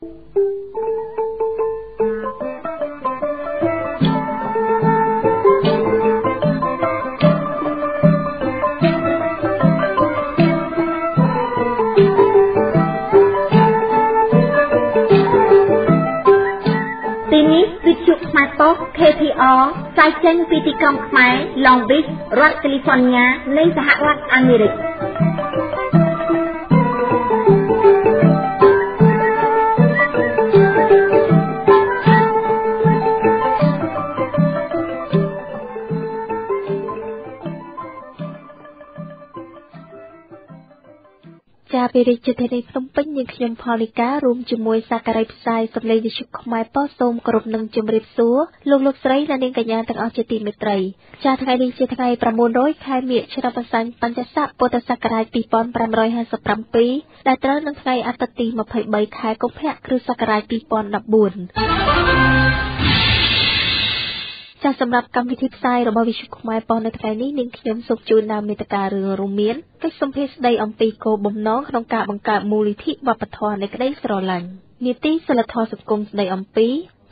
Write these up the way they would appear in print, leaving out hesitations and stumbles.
KPR ចែកចេញពីទីក្រុងខ្មែរ Long Beach រដ្ឋ California នៃសហរដ្ឋអាមេរិក ជាបរិយាកាសនៃព្រំពេញយើងខ្ញុំផលិការួមជាមួយសាករាយផ្សាយសម្លេងវិទ្យុខ្មែរប៉ុស្តិ៍សូមគោរពនឹងជំរាបសួរលោកស្រី និងកិច្ចសម្ភាសន៍ស្ដីអំពីគោលបំណងក្នុងការបង្កើតមូលនិធិវប្បធម៌នៃក្តីស្រឡាញ់នីតិសីលធម៌សង្គមស្ដីអំពី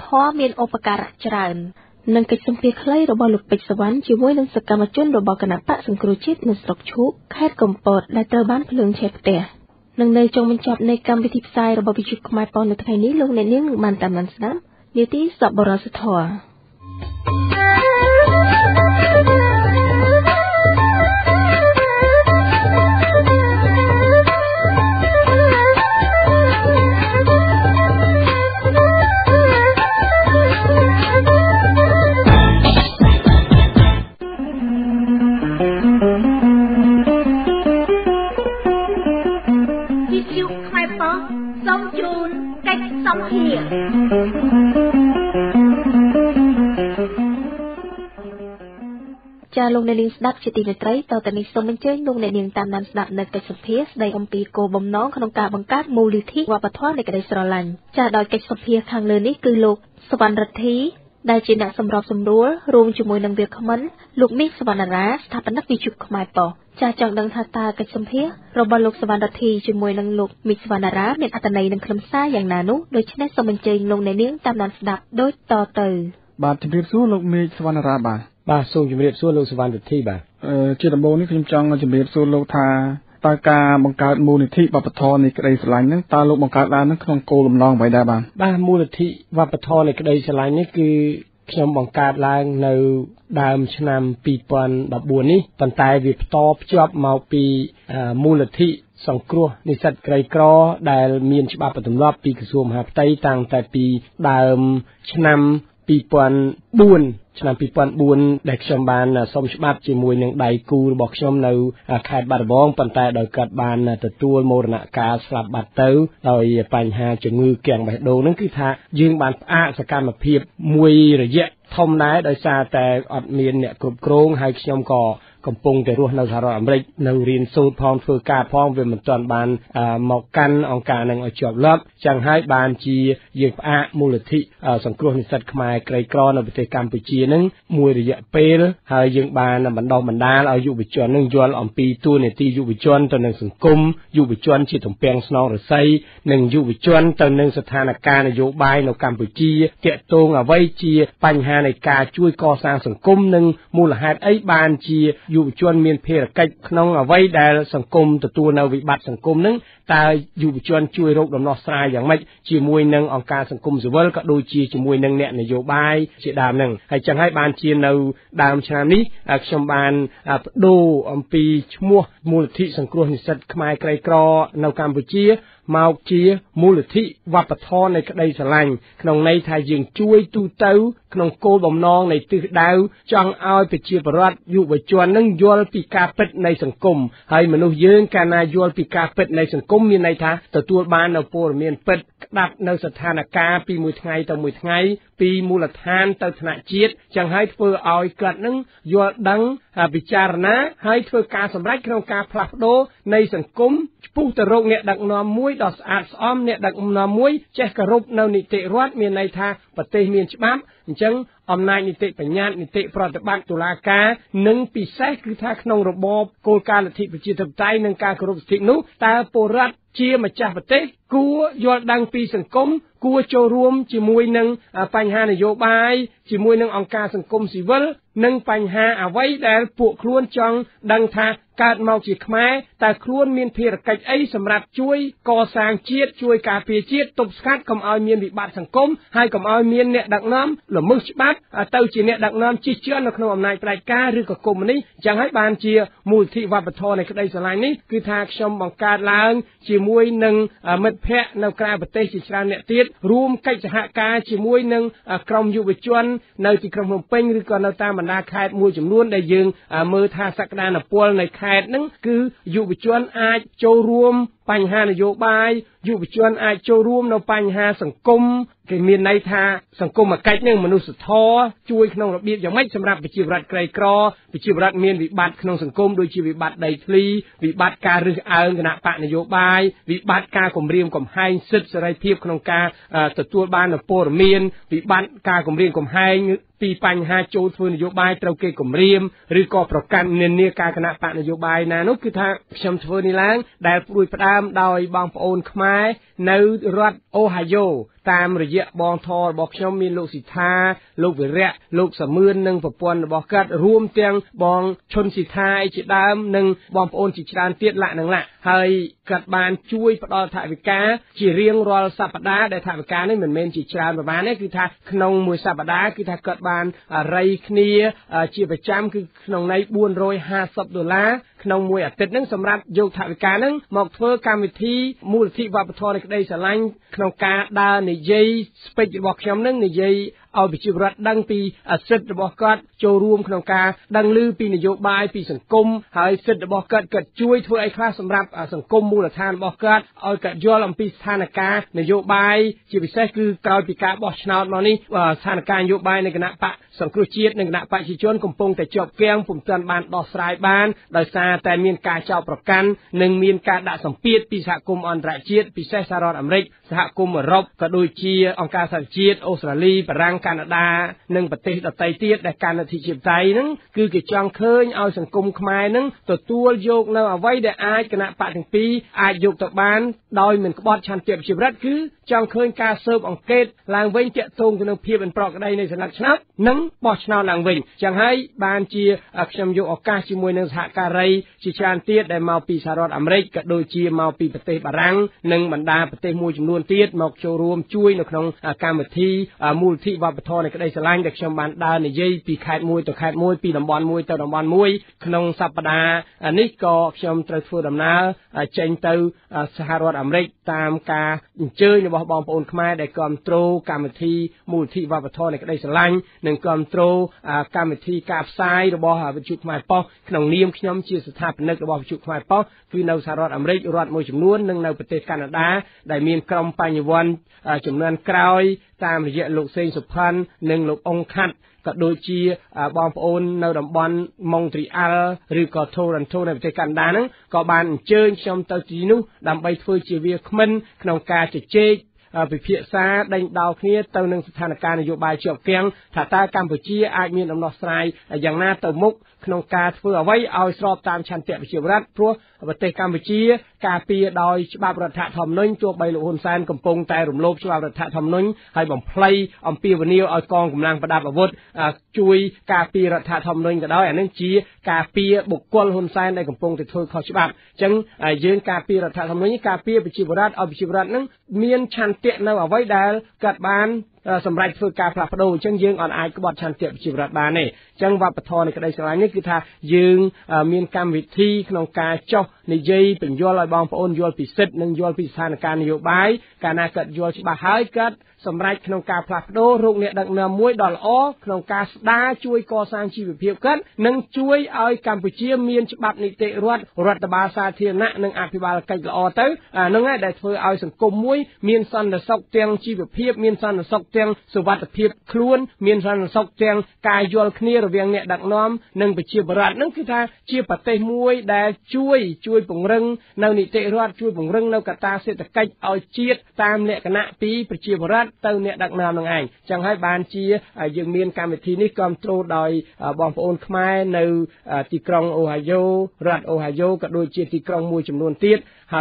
ធម៌មានឧបការៈច្រើននឹងកិច្ចសម្ភាសន៍ខ្លីរបស់លោកពេជ្រសវណ្ណជាមួយនឹងសកម្មជនរបស់គណៈបកសង្គ្រោះជាតិនៅស្រុកឈូកខេត្តកំពតដែលត្រូវបានភ្លើងឆេះផ្ទះ ចាលោកអ្នកនាងស្ដាប់ជាទីមេត្រីតើតានេះសូមអញ្ជើញលោកអ្នកនាងតាមដានស្ដាប់នៅកិច្ចសម្ភាសន៍ស្ដីអំពីគោលបំណងក្នុងការបង្កើតមូលនិធិវប្បធម៌នៃក្តីស្រឡាញ់ចាដោយកិច្ចសម្ភាសន៍ខាងលើនេះគឺលោកសវណ្ណរទ្ធីដែលជាអ្នកសម្របសម្រួលរួមជាមួយនឹងវាគ្មិនលោកមេកសវណ្ណរាស្ថាបនិកវិទ្យុខ្មែរប៉ុស្តិ៍ចាចង់ដឹងថាតើកិច្ចសម្ភាសន៍របស់លោកសវណ្ណរទ្ធីជាមួយនឹងលោកមីកសវណ្ណរាមានអត្ថន័យនិងខ្លឹមសារយ៉ាងណានោះដូច្នេះសូមអញ្ជើញលោកអ្នកនាងតាមដានស្ដាប់ដោយតទៅ បាទសូមជម្រាបសួरលោកសវណ្ណរទ្ធីបាទជាដំបូងនេះខ្ញុំចង់ជម្រាបសួរលោកថាតើការបង្កើតមូលនិធិវប្បធម៌នៃក្តីស្រឡាញ់នេះគឺខ្ញុំបង្កើតឡើងនៅដើមឆ្នាំ 2004 កំពុងតែរស់នៅសហរដ្ឋអាមេរិកនៅរៀនសូត្រផងធ្វើការផងវាមិនទាន់បានមកកាន់អង្គការនឹងឲ្យជាប់លាប់ យុវជនមានភារកិច្ចក្នុងអ្វីដែលសង្គមទទួលនៅវិបត្តិសង្គមនឹងតើយុវជនជួយរកដំណោះស្រាយយ៉ាងម៉េចជាមួយនឹងអង្គការសង្គមស៊ីវិលក៏ដូចជាជាមួយនឹងអ្នកនយោបាយជាដើមនឹងហើយចឹងហើយបានជានៅដើមឆ្នាំនេះខ្ញុំបានប្ដូរអំពីឈ្មោះមូលនិធិសង្គ្រោះនិស្សិតខ្មែរក្រីក្រនៅកម្ពុជា មកជាមូលនិធិវប្បធម៌នៃក្តីស្រឡាញ់ក្នុងន័យថាយើងជួយទូទៅក្នុងគោលបំណងនៃទិសដៅចង់ឲ្យប្រជាពលរដ្ឋយុវជននឹងយល់ពីការពិតនៃសង្គមហើយមនុស្សយើងកាលណាយល់ពីការពិតនៃសង្គមមានន័យថាទទួលបាននូវព័ត៌មានពិតក្តាប់នៅស្ថានភាពពីមួយថ្ងៃទៅមួយថ្ងៃពីមូលដ្ឋានទៅថ្នាក់ជាតិចឹងហើយធ្វើឲ្យក្រិតនឹងយល់ដឹងពិចារណាហើយធ្វើការសម្រេចក្នុងការផ្លាស់ប្ដូរនៃសង្គមពុះទៅរកអ្នកដឹកនាំមួយដ៏ស្អាតស្អំ អ្នកដឹកនាំមួយចេះគោរពនៅនីតិរដ្ឋមានន័យថាប្រទេសមានច្បាប់អញ្ចឹងអំណាចនីតិបញ្ញត្តិនីតិប្រតិបត្តិតុលាការនិងពិសេសគឺថាក្នុងរបបគោលការណ៍លទ្ធិប្រជាធិបតេយ្យនិងការគោរពសិទ្ធិនោះតើពលរដ្ឋ เชี่ยมาจากประเทศกูยอดดังปีสังคมกูโจรวมจิมวยนังปัญหาในโยบายจิมวยนังองค์การสังคมสิวลนังปัญหาเอาไว้แต่ปวดครวนจังดังทาการเมาจิตแม้แต่ครวนมีเพียรไก่ไอสำหรับช่วยก่อสร้างเชียดช่วยกาเพียเชียดตบสัดกำเอาเมียนบิบาดสังคมให้กำเอาเมียนเนี่ยดักน้ำหรือมึงบัดเต้าจีเนี่ยดักน้ำชี้เชื่อนักนวมนายปลายกาหรือกระกมนี้จังให้บานเชียมูลที่วัปทในกระไดสลายนี้คือทางชมบังการล้างจิมวยนังมัดแพะนากราประเทศจิตราเนี่ยติดรวมใกล้จะหากาจิมวยนังกรมยุวชนในจิกรมหุ่มเป่งหรือก่อนเราตามบรรดาขายมวยจำนวนได้ยืงมือทาสักดานปวลในแปดนั่นคือยุบชวนอาโจรวมปัญหานโยบายยุบชวนอาโจรวมในปัญหาสังคมเกี่ยมีในทาสังคมมาไกลเนื่องมนุษย์ท้อช่วยขนมระเบียบอย่างไม่สำหรับปิจิบรัฐไกลกรอปิจิบรัฐเมียนวิบัติขนมสังคมโดยชีวิบัติใดทีวิบัติการเรื่องอาณาปะนโยบายวิบัติการกลมเรียมกลมไฮซึดสไรเพียบขนมกาตัดตัวบ้านโปรเมียนวิบัติการกลมเรียมกลมไฮปีปัญหาโจทย์นโยบายเตาเกกลมเรียมหรือก่อประกันเนียนเนียการคณะปะนโยบายนานุคือทางชมเทอร์นิแลนด์ได้ปลุยประดามโดยบางโอนขมายในรัฐโอไฮโอตามระยะบองทอบอกชมมีลูกศิษธาลูกเวรลูกสะมือหนึ่งผปวนบอกกัดรวมเตียงบองชนศิษธาไอจิตดามหนึ่งบองโอนจิตดามเตี้ยละหนึ่งละให้กัดบานช่วยประดอถ่ายวิกาจีเรียงรอสัปดาห์ได้ถ่ายวิกานี่เหมือนเมนจิตดามประมาณนี้คือทางขนมมวยสัปดาห์คือทางกัดบานอะไรเนียจีประจำคือขนมในบุญโรย$50ขนมมวยอัดเต็ดนั่งสำหรับโยธาวิการนั่งหมอกเฟอร์การวิธีมูลที่วัปทในกระไดสลายขนมกาดาในเยสเปกบอกย้ำนั่งในเยเอาไปจิบรัดดังปีเซตบอกกัดโจรวมขนมกาดังลือปีนโยบายปีสังคมหายเซตบอกกัดเกิดช่วยทั่วไอคลาสำหรับสังคมมูลฐานบอกกัดเอาเกิดย้อนลำปีสถานการณ์นโยบายจีบิเซคือกล่าวปีกาบอกชนาดมานี่สถานการณ์นโยบายในคณะปะสังคมจีนในคณะปะชิชนกำปงแต่จบแกงผมเตือนบานต่อสายบานโดยซาแต่มีการเจ้าประกันหนึ่งมีการด่าสัมพีดปีสหกรณ์อันตรายจีนปีเซสหรัฐอเมริกสหกรณ์รบกระโดยจีองค์การสหจีนออสเตรเลียปรังแคนาดาหนึ่งประเทศไต้เตี้ยแต่การที่จีบใจนั้นคือกิจวังเคยเอาสังคมขมายนั้นตัวโยกเราเอาไว้ได้อายคณะปะถึงปีอายโยกต่อบ้านโดยเหมือนกบฏชันเก็บจีบรัฐคือจังเคยการเซิร์ฟองเกตลางเวงเจตรงกันเพียบเป็นปลอกได้ในสนักชนะนั้นปอชนาลางเวงจังให้บานจีอักษรโยกออกาชิมวยในสหการไรชิชานเตี้ยได้มาปีสหรัฐอเมริกกระโดยจีมาปีประเทศบารังหนึ่งบรรดาประเทศมวยจำนวนเตี้ยมาโจรวมช่วยในขนมการเมืองที่มูลที่วัปทในกระไดสลายเด็กชมบานดาในเย่ปีขาดมวยต่อขาดมวยปีดำบอลมวยต่อดำบอลมวยขนมสัปดาห์อันนี้ก็ชมตรัสฟูดำนาเจนเตอร์สหรัฐอเมริกตามการเจอในบอลปอนขมาได้กำโตรการเมืองที่มูลที่วัปทในกระไดสลายหนึ่งกำโตรการเมืองที่กาบไซด์ระบอบประชุมมาป้อขนมนิยมขนมเชี่ยวสถาปนิกระบอบประชุมมาป้อคือในสหรัฐอเมริกรัฐมวยจำนวนหนึ่งในประเทศแคนาดาได้มีกรมปัญญาวันจำนวนกลอยตามระยะลูกเซนสุพรรณหนึ่งลูกองคัดก็โดยจีบอมโอนในดับบอลมองตรีอัลหรือก็โทรันโทในประเทศกันดานั้นก็บานเจิญชมเตอร์จีนุดำไปเฟอร์จีเวียคมันขนมกาเจเจไปเพียซาดังดาวเคลียเตอร์หนึ่งสถานการณ์นโยบายเฉียบเกียงถ้าตากัมพูชีอาจมีลำลอสไลอย่างหน้าเตอร์มุกขนมกาเฟื่อไว้เอาสอบตามชันเตะไปเฉียบรัดพวกประเทศกัมพูชีกาเปียดอยฉบับรัฐธรรมนุนตัวใบหลวงฮุนเซนกำปงแต่หลุมโลบฉบับรัฐธรรมนุนให้บ่มเพลย์อมปีวันนี้เอากองกำลังประดับอาวุธจุยกาเปียรัฐธรรมนุนก็ได้อันนั้นจีกาเปียบุกกวนฮุนเซนในกำปงติดทุนเขาฉบับจึงยืนกาเปียรัฐธรรมนุนกาเปียไปจีบรัฐเอาไปจีบรัฐนั้นเมียนชันเตะเราเอาไว้ได้กัดบานสำหรับฝึกการผลักประตูเชิงยืงอ่อนอายกบฏชันเตียบจิบรัฐบาลนี่จังหวัดปทในกระไดสลายนี่คือทายืงมีการวิธีขนมกาเจาะในเย่เป็นยอดลอยบองพระโอนยอดพิเศษหนึ่งยอดพิสานการนโยบายการนาเกิดยอดฉบับหายเกิดสำหรับขนมกาผลักประตูโรงเนี่ยดังเนื้อมวยดอลออขนมกาสตาช่วยก่อสร้างชีวิตเพียบกันหนึ่งช่วยเอากัมพูชีมีฉบับนิติรัฐรัฐบาลสาธารณะหนึ่งอภิบาลกันละออเต้หนึ่งได้เพื่อเอาสังคมมวยมีสันดศกเตียงชีวิตเพียบมีสันดศกสวัสดิเพียบคล้วนมีนสันสกเตียงกายยวลคเนียระเวียงเนี่ยดักน้อมนั่งไปเชียบรัฐนั่นคือทางเชียบปัตเตมวยได้ช่วยปงเริงนาวนิเตรัฐช่วยปงเริงนาวกตาเศรษฐกิจเอาเชียดตามเนี่ยคณะปีไปเชียบรัฐเต้าเนี่ยดักน้อมนั่งไงจังให้บานเชียยังมีการวิธีนี้กำโตรโดยบอมโอนขมายในตีกรองโอไฮโอรัฐโอไฮโอก็โดยเชียตีกรองมวยจำนวนเตี้ย อ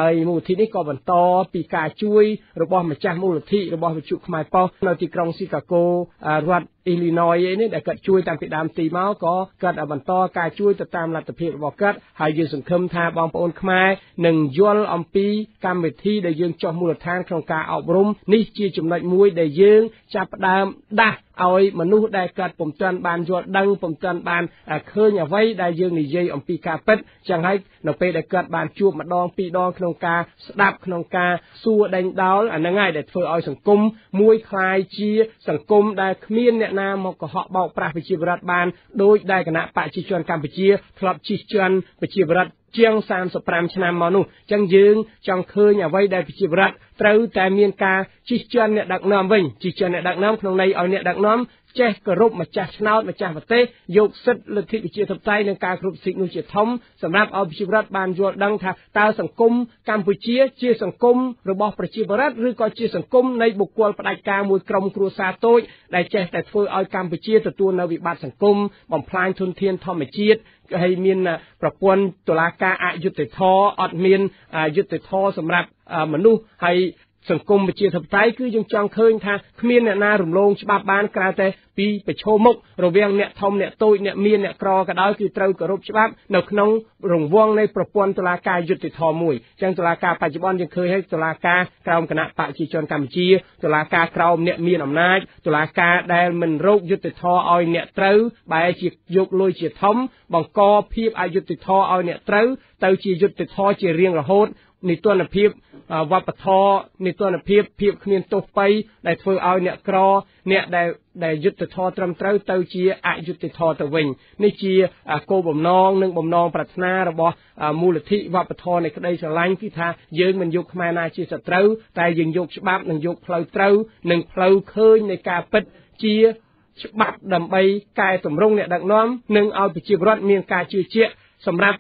ิลลินอยส์นี่แต่เกิดช่วยตามติดตามตีเมาส์ก็เกิดอับันโตการช่วยติดตามหลักตะเพียบบอกเกิดหายยืนสังคมทาบองปอนขมายหนึ่งย้อนอมปีการเวทีได้ยืนจอมมูลทางโครงการอบรมนิจิจุ่มหน่อยมวยได้ยืนจับดามได้เอาไอ้มนุษย์ได้เกิดผมจันบานยอดดังผมจันบานเคยอย่าไว้ได้ยืนในเยี่ยอมปีกาเป็ดจังให้หนังเปได้เกิดบานจูบมาดองปีดองโครงการดับโครงการสู้แดงดาวอันง่ายเด็ดเฟอเอาสังคมมวยคลายจีสังคมได้มีเนี่ยนามกเหาะเบาปราปิจิบรัฐบาลโดยได้คณะปฏิชวนกัมพูชีครอบชิชวนปฏิบรัฐเชียงสามสปรามชนะมนุษย์จังยืงจังเคยอย่าไว้ได้ปฏิบรัฐเต้าแต่เมียนกาชิชวนเนี่ยดักน้ำวิ่งชิชวนเนี่ยดักน้ำขนมในเอาเนี่ยดักน้ำเจ้ากรุบมาจากชนาวมาจากประเทศยกสิทธิ์ฤทธิ์วิจิตรใจในการกรุบสิทธิ์นุจิตทมสำหรับเอาปฏิบัติบานยอดดังทางตาสังคมกัมพูชีเชี่ยสังคมระบบปฏิบัติหรือก็เชี่ยสังคมในบุคคลประดับการมวยกรมครูซาโต้ได้เจ้าแต่เพื่อเอากัมพูชีตัวนาวิบัติสังคมบ่มพลายทุนเทียนทอมจิตให้มีนประพวนตุลาการอายุติทออัดมีนอายุติทอสำหรับมนุษย์ให้สังคมปฏิบัติไทยคือยังจังเคยทางเมียนเนี่ยนาหลุมลงฉบับบานกลางแต่ปีไปโชมกระเวียงเนี่ยทอมเนี่ยโต้เนี่ยเมียนเนี่ยกรอกระดอยคือเตากระรบฉบับหนักน้องหลงว่องในประปวนตุลาการยุติธรรมมวยจังตุลาการปัจจุบันยังเคยให้ตุลาการกราวคณะปฏิชนกัมพูชีตุลาการกราวเนี่ยมีอำนาจตุลาการได้มันโรคยุติธรรมเอาเนี่ยเตาใบจียกลอยจีทอมบังกอพีบอายุติธรรมเอาเนี่ยเตาเตาจียุติธรรมจีเรียงระโหดในตัวนักพิบวัปทอในตัวนักพิบพิบเขียนตกไปได้เฟื่อเอาเนี่ยกรอเนี่ยได้ยุติธรรมตรมเต้าเต้าเชียอายุติธรรมตะวิงนี่เชียโกบ่มนองหนึ่งบ่มนองปรัชนาระบอมูลธิวัปทอในกระไดสลายที่ทาเยื่อมันยกมานาชีสเต้าแต่ยังยกฉบับหนึ่งยกเพลาเต้าหนึ่งเพลาเคยในกาปิดเชียฉบับดำใบกายสมรุ่งเนี่ยดักน้อมหนึ่งเอาไปจีบรัดเมียงกาเชียเชียสำหรับ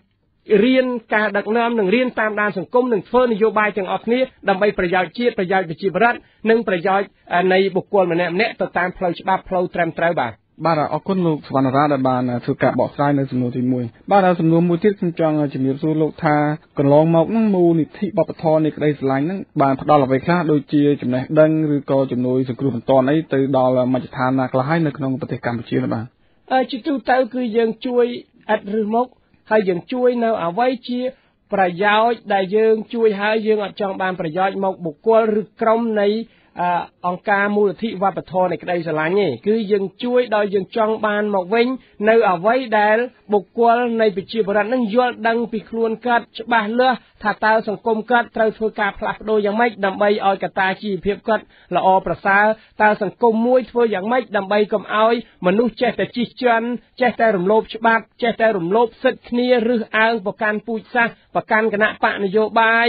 เรียนการดักน้ำหนึ่งเรียนตามด้านสังคมหนึ่งเฟ้อนโยบายจังออกนี้ดำไปประยอยเชียประยอยประชีพรัฐหนึ่งประยอยในบุคคลมันแนบต่อตามพลอยฉบับพลอยแตรมแตรบ่าบ้านเราออกคนลูกสวรรค์ราดบานสุกะบอกไซในสมนุติมวยบ้านเราสมนุติมวยที่คุณจองจะมีสู้โลกทากันลองมองนั่งมูนิธิปปทในกระไดสลายนั่งบ้านพัดดอลไปคลาโดยเจียจุ่มในดังหรือก็จุ่มโดยสกุลผลตอนไอ้ตือดอลมาจะทานนักละให้ในขนมปฏิกรรมประชีพบ้านจิตตุเต้าคือยังช่วยอัดหรือมกให้ยังช่วยนำเอาไว้เชี่ยประโยชน์ได้ยังช่วยให้ยังอดจองบานประโยชน์มกบุกกลัวหรือกรมในองค์การมูลที่วัปทอในกระไดสลายนี่คือยังช่วยได้ยังจองบานมกเว้นนำเอาไว้ได้บุกกลัวในปิจิบรันนั่งย้อนดังปิคลวนกัดบาเลือถ้าตาสังคมกัดเตาเฟกาพลัดโดยยังไม่ดำใบออยกตาชีเพียบกัดละอประสาตาสังคมมวยเฟอยังไม่ดำใบกำเอามนุษย์เจแต่จิจันเจแต่หลุมโลบฉบับเจแต่หลุมโลบสิทธิ์นี้หรืออ้างประกันปุจซะประกันคณะปะนโยบาย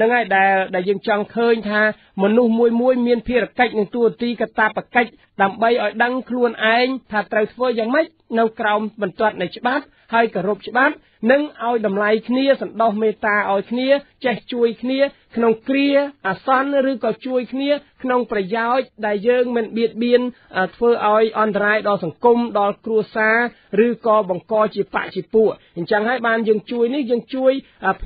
นั่งไงแต่ยังจังเคยท่ามนุษย์มวยเมียนเพียรกัดหนึ่งตัวตีกตาปะกัดดำใบออยดังคลวนเองถ้าเตาเฟยังไม่เน่ากราวบรรจุในฉบับให้กระรบฉบับนึ่งเอาดำไหลขณีสันดอเมตตาเอาขณีแจกช่วยขณีขนมเกลียอาซันหรือก็ช่วยขณีขนมประยอยได้เยิงมันเบียดเบียนเฟื่อเอาออนไลน์ดอสังคมดอครัวซาหรือก็บังกอจีปะจีปุ่นจังให้บานยังช่วยนี่ยังช่วย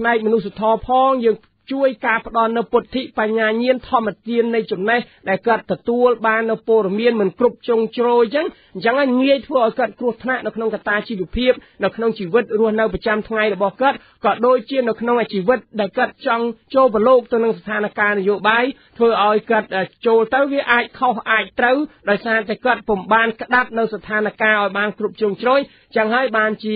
ในมนุษย์ทอพองยังช่วยการประดอนนปฏิปัญญาเงียนทอมัดเยียนในจุดไหนได้เกิดตัวบานนโปรเมียนเหมือนกรุบจงโจยยังไงเงยทั่วเกิดกรุบธนะนกนงกตาชีวิตเพียบนกนงชีวิตรัวนาประจำทั้งไงระบอกเกิดก็โดยเชี่ยนกนงชีวิตได้เกิดจังโจบโลกตัวนังสถานการณ์โยบายเธอเอาเกิดโจเต้าวิไอเข้าไอเต้าโดยสารแต่เกิดปุ่มบานกระดับในสถานการณ์บานกรุบจงโจยจังให้บานชี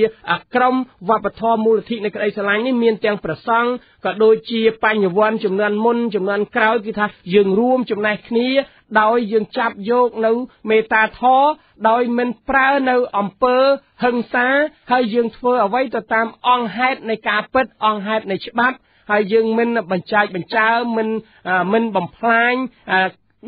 กรมวัปทอมูลทิในกระไดสลายนี่เมียนเตียงประซังก็โดยชีปัญญาวันจำนวนมุนจำนวนกล้าวกิทายังรวมจำนวนนี้โดยยังจับโยกในเมตาท้อโดยมันปราในอำเภอหังสาให้ยังเฟื่อไว้ต่อตามองเฮดในการเปิดองเฮดในฉบับให้ยังมันบรรจัยบรรจามันบ่มพลาย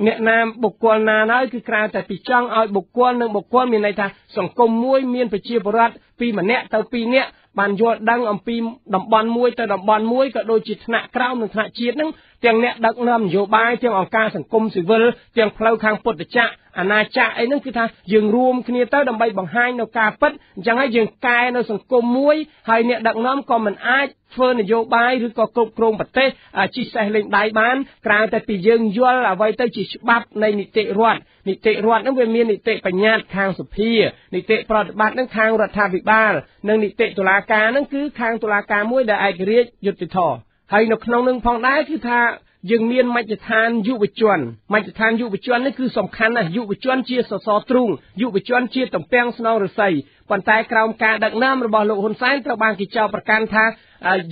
เนื้อนามบุกกวนนาน้อยคือกลางแต่ปีจ้องเอาบุกกวนหนึ่งบุกกวนมีในทางสังคมมวยเมียนไปเชียบรัฐปีมันเนี้ยแต่ปีเนี้ยบานยอดดังอมปีดำบอลมวยแต่ดำบอลมวยก็โดยจิตหนักกล้าวหนึ่งหนักเชียดนั่งเตียงเนี้ยดักนำโยบายเตียงองค์การสังคมสิวิลเตียงเพลาคางปวดจะ อาณาจักรไอ้นั่นคือทางยึงรวมคืนนี้เต้าดำใบบางไฮนกาปัดจังให้ยึงกายนสังคมมวยไฮเนี่ยดักน้อมก็มันไอเฟิร์นโยบายหรือก็กลุ่มโครงประเทศจิตใจเล่นได้บ้านกลางแต่ปียึงย้อนเอาไว้เต้าจิตบับในนิเตรวดนิเตรวดนั่นเป็นมีนิเตปัญญาทางสุพีนิเตปฏิบัตินั่นทางรัฐาภิบาลนั่นนิเตตุลาการนั่นคือทางตุลาการมวยได้ไอเกลียยุติธรรมไฮนกน้องนึงพองได้คือทางยังเมียนมาจะทานยุบจวนมาจะทานยุบจวนนั่นคือสำคัญนะยุบจวนเชี่ยสสตรุงยุบจวนเชี่ยต่ำเปียงสนองหรือใส่ปัญไตกราวการดักน้ำระบอบโลกหุ่นไส้ตระบางกิจเจ้าประการทาง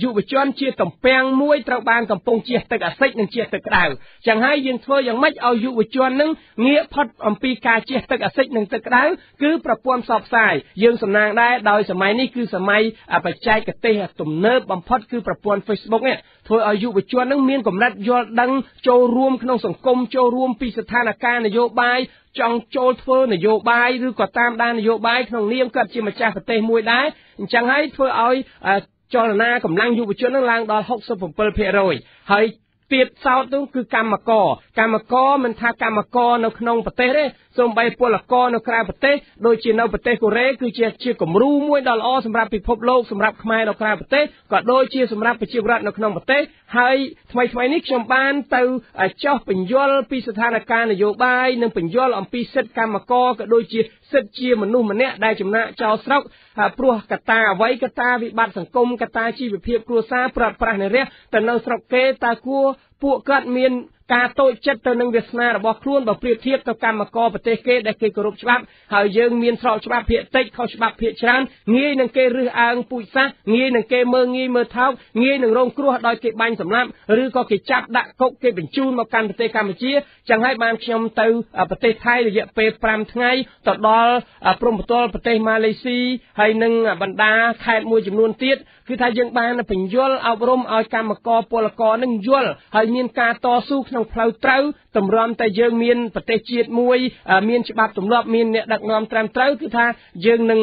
ยุบจวนเชี่ยต่ำเปียงมวยตระบางต่ำปงเชี่ยตะกะเซ็กนั่งเชี่ยตะกราวจังให้ยังเธอยังไม่เอายุบจวนนั่งเงี้ยพอดอัมพีกาเชี่ยตะกะเซ็กนั่งตะกราวคือประพวมสอบสายยังสำนางได้โดยสมัยนี้คือสมัยปัจจัยกเตะตุ่มเนิบบัมพอดคือประพวมเฟซบุ๊กเนี่ยเธอเอายุบจวนนั่งเมียนกับรัฐยอดดังโจรวมขนมสังคมโจรวมปีสถานการณ์นโยบายจังโจทเฟอร์นโยบายหรือก่อตามด้านนโยบายของเลี้ยงกับจิมจ่าประเทศมวยได้จังให้เฟอร์เอาจรณากำลังอยู่บนช่วงล่างดอล60%ให้เตียบเศร้าต้องคือกรรมกรกรรมกรมันทากรรมกรนกนองประเทศเลยสมใบปลกรนกกลางประเทศโดยจีนเอาประเทศกุเรคือเชียเชียกมรูมวยดอลสำหรับพิภพโลกสำหรับขมายนกกลางประเทศก็โดยเชียสำหรับประชิวรัฐนกนองประเทศให้ทำไมนี่ชมบ้านเตาเจ้าเป็นยอลปีสถานการณ์นโยบายนั่งเป็นยอลอัมพีเซตกรรมกรก็โดยเชียเซตเชียมนุษย์มันเนี่ยได้จำนะเจ้าสกปลัวกตาไว้กตาวิบัติสังคมกตาชีวิตเพียบครัวซาปราดปราในเรื่องแต่เราสกเกตากัวพวกกัดเมียนกาโต้เจ็ดตัวนึงเวสนาบอกครุ่นบอกเปรียบเทียบกับกรรมกรประเทศเกได้เกยกรุบฉบับหายยังเมียนสอบฉบับเพียเต็กเขาฉบับเพียชั้นงี้หนึ่งเกยรืออ่างปุยซะงี้หนึ่งเกยเมืองงี้เมืองเท้างี้หนึ่งโรงครัวดอยเกยบังสำลับหรือก็เกยจับดักกบเกยเป็นจูนมาการประเทศกัมพูชีจังให้บางชมตัวประเทศไทยระยะเปรย์พรำไงต่อดอลโปรโมทประเทศมาเลเซียให้หนึ่งบรรดาแขกมวยจำนวนเตี้ยคือทายังบางเป็นย่อลเอาร่มเอากรรมกรปลกรนั่งย่อลให้เมียนกาต่อสู้น้องพลาวเต้าตำรวจแต่ยังมีนปฏิเสธมวยมีนฉบับตำรวจมีนเนี่ยดักนอมตามเต้าคือท่ายังหนึ่ง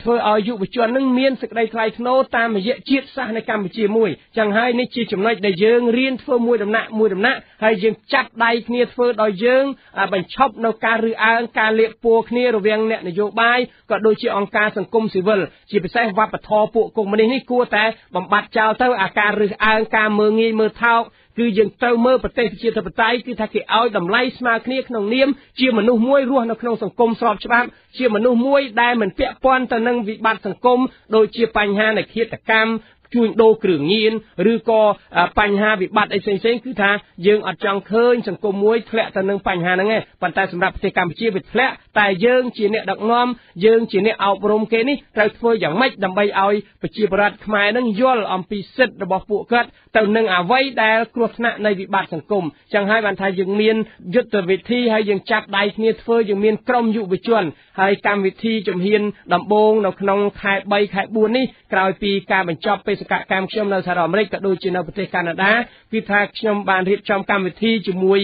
เธออายุปัจจุบันหนึ่งมีนสักใดใครโนตามเยอะจีดซะในการปฏิมวยจังให้ในจีจุ่มในแต่ยังเรียนเธอมวยดำหน้ามวยดำหน้าให้ยังจับได้เนี่ยเธอดอยยังบัญชอบนการหรืออ่างการเลี้ยปัวเนี่ยระเวียงเนี่ยนโยบายก็โดยจีองการสังคมสิเวลจีไปใช้วัปทอปัวกงมันนี่กลัวแต่บำบัดเจ้าเต้าอาการหรืออ่างการเมืองงี้เมืองเท้าคือยังเต้าเมื่อประเทศเชียร์ตะปไตคือถ้าเกี่ยวเอาดำไล่สมาคมขนมเนียมเชียร์มนุษย์มวยร่วงนกนองสังคมสอบฉบับเชียร์มนุษย์มวยได้เหมือนเปียปอนตะนังวิบัติสังคมโดยเชียร์ปัญหาในเขตกรรมจุนโดกรึ่งยินหรือก็ปัญหาวิบัติไอ้เซ็งๆคือท่ายังอัดจังเคยสังคมมวยแผลตะนังปัญหานั่งไงปัญหาสำหรับประเทศกัมพูชีเป็นแผลแต่ยังเชียร์เนี่ยดักน้อมยังเชียร์เนี่ยเอาปรมเกนี่เราเพื่ออย่างไม่ดำใบเอาประชีพรัฐขมายนั่งย่อลอัมพีเซตระบบปุกเกิดแต่หนึ่งเอาไว้ได้กลัวหน้าในวิบัติสังคมจังให้บรรทายังเมียนยึดวิธีให้ยังจับได้เนี่ยเพื่อยังเมียนกลมอยู่วิจวนให้การวิธีจมเฮียนดำบงนกนองขายใบขายบัวนี่กลายปีการบรรจบไปสกัดการเชื่อมเราสารอเมริกาโดยจีนประเทศแคนาดาพิธาเชื่อมบานเรียบจอมการวิธีจมวย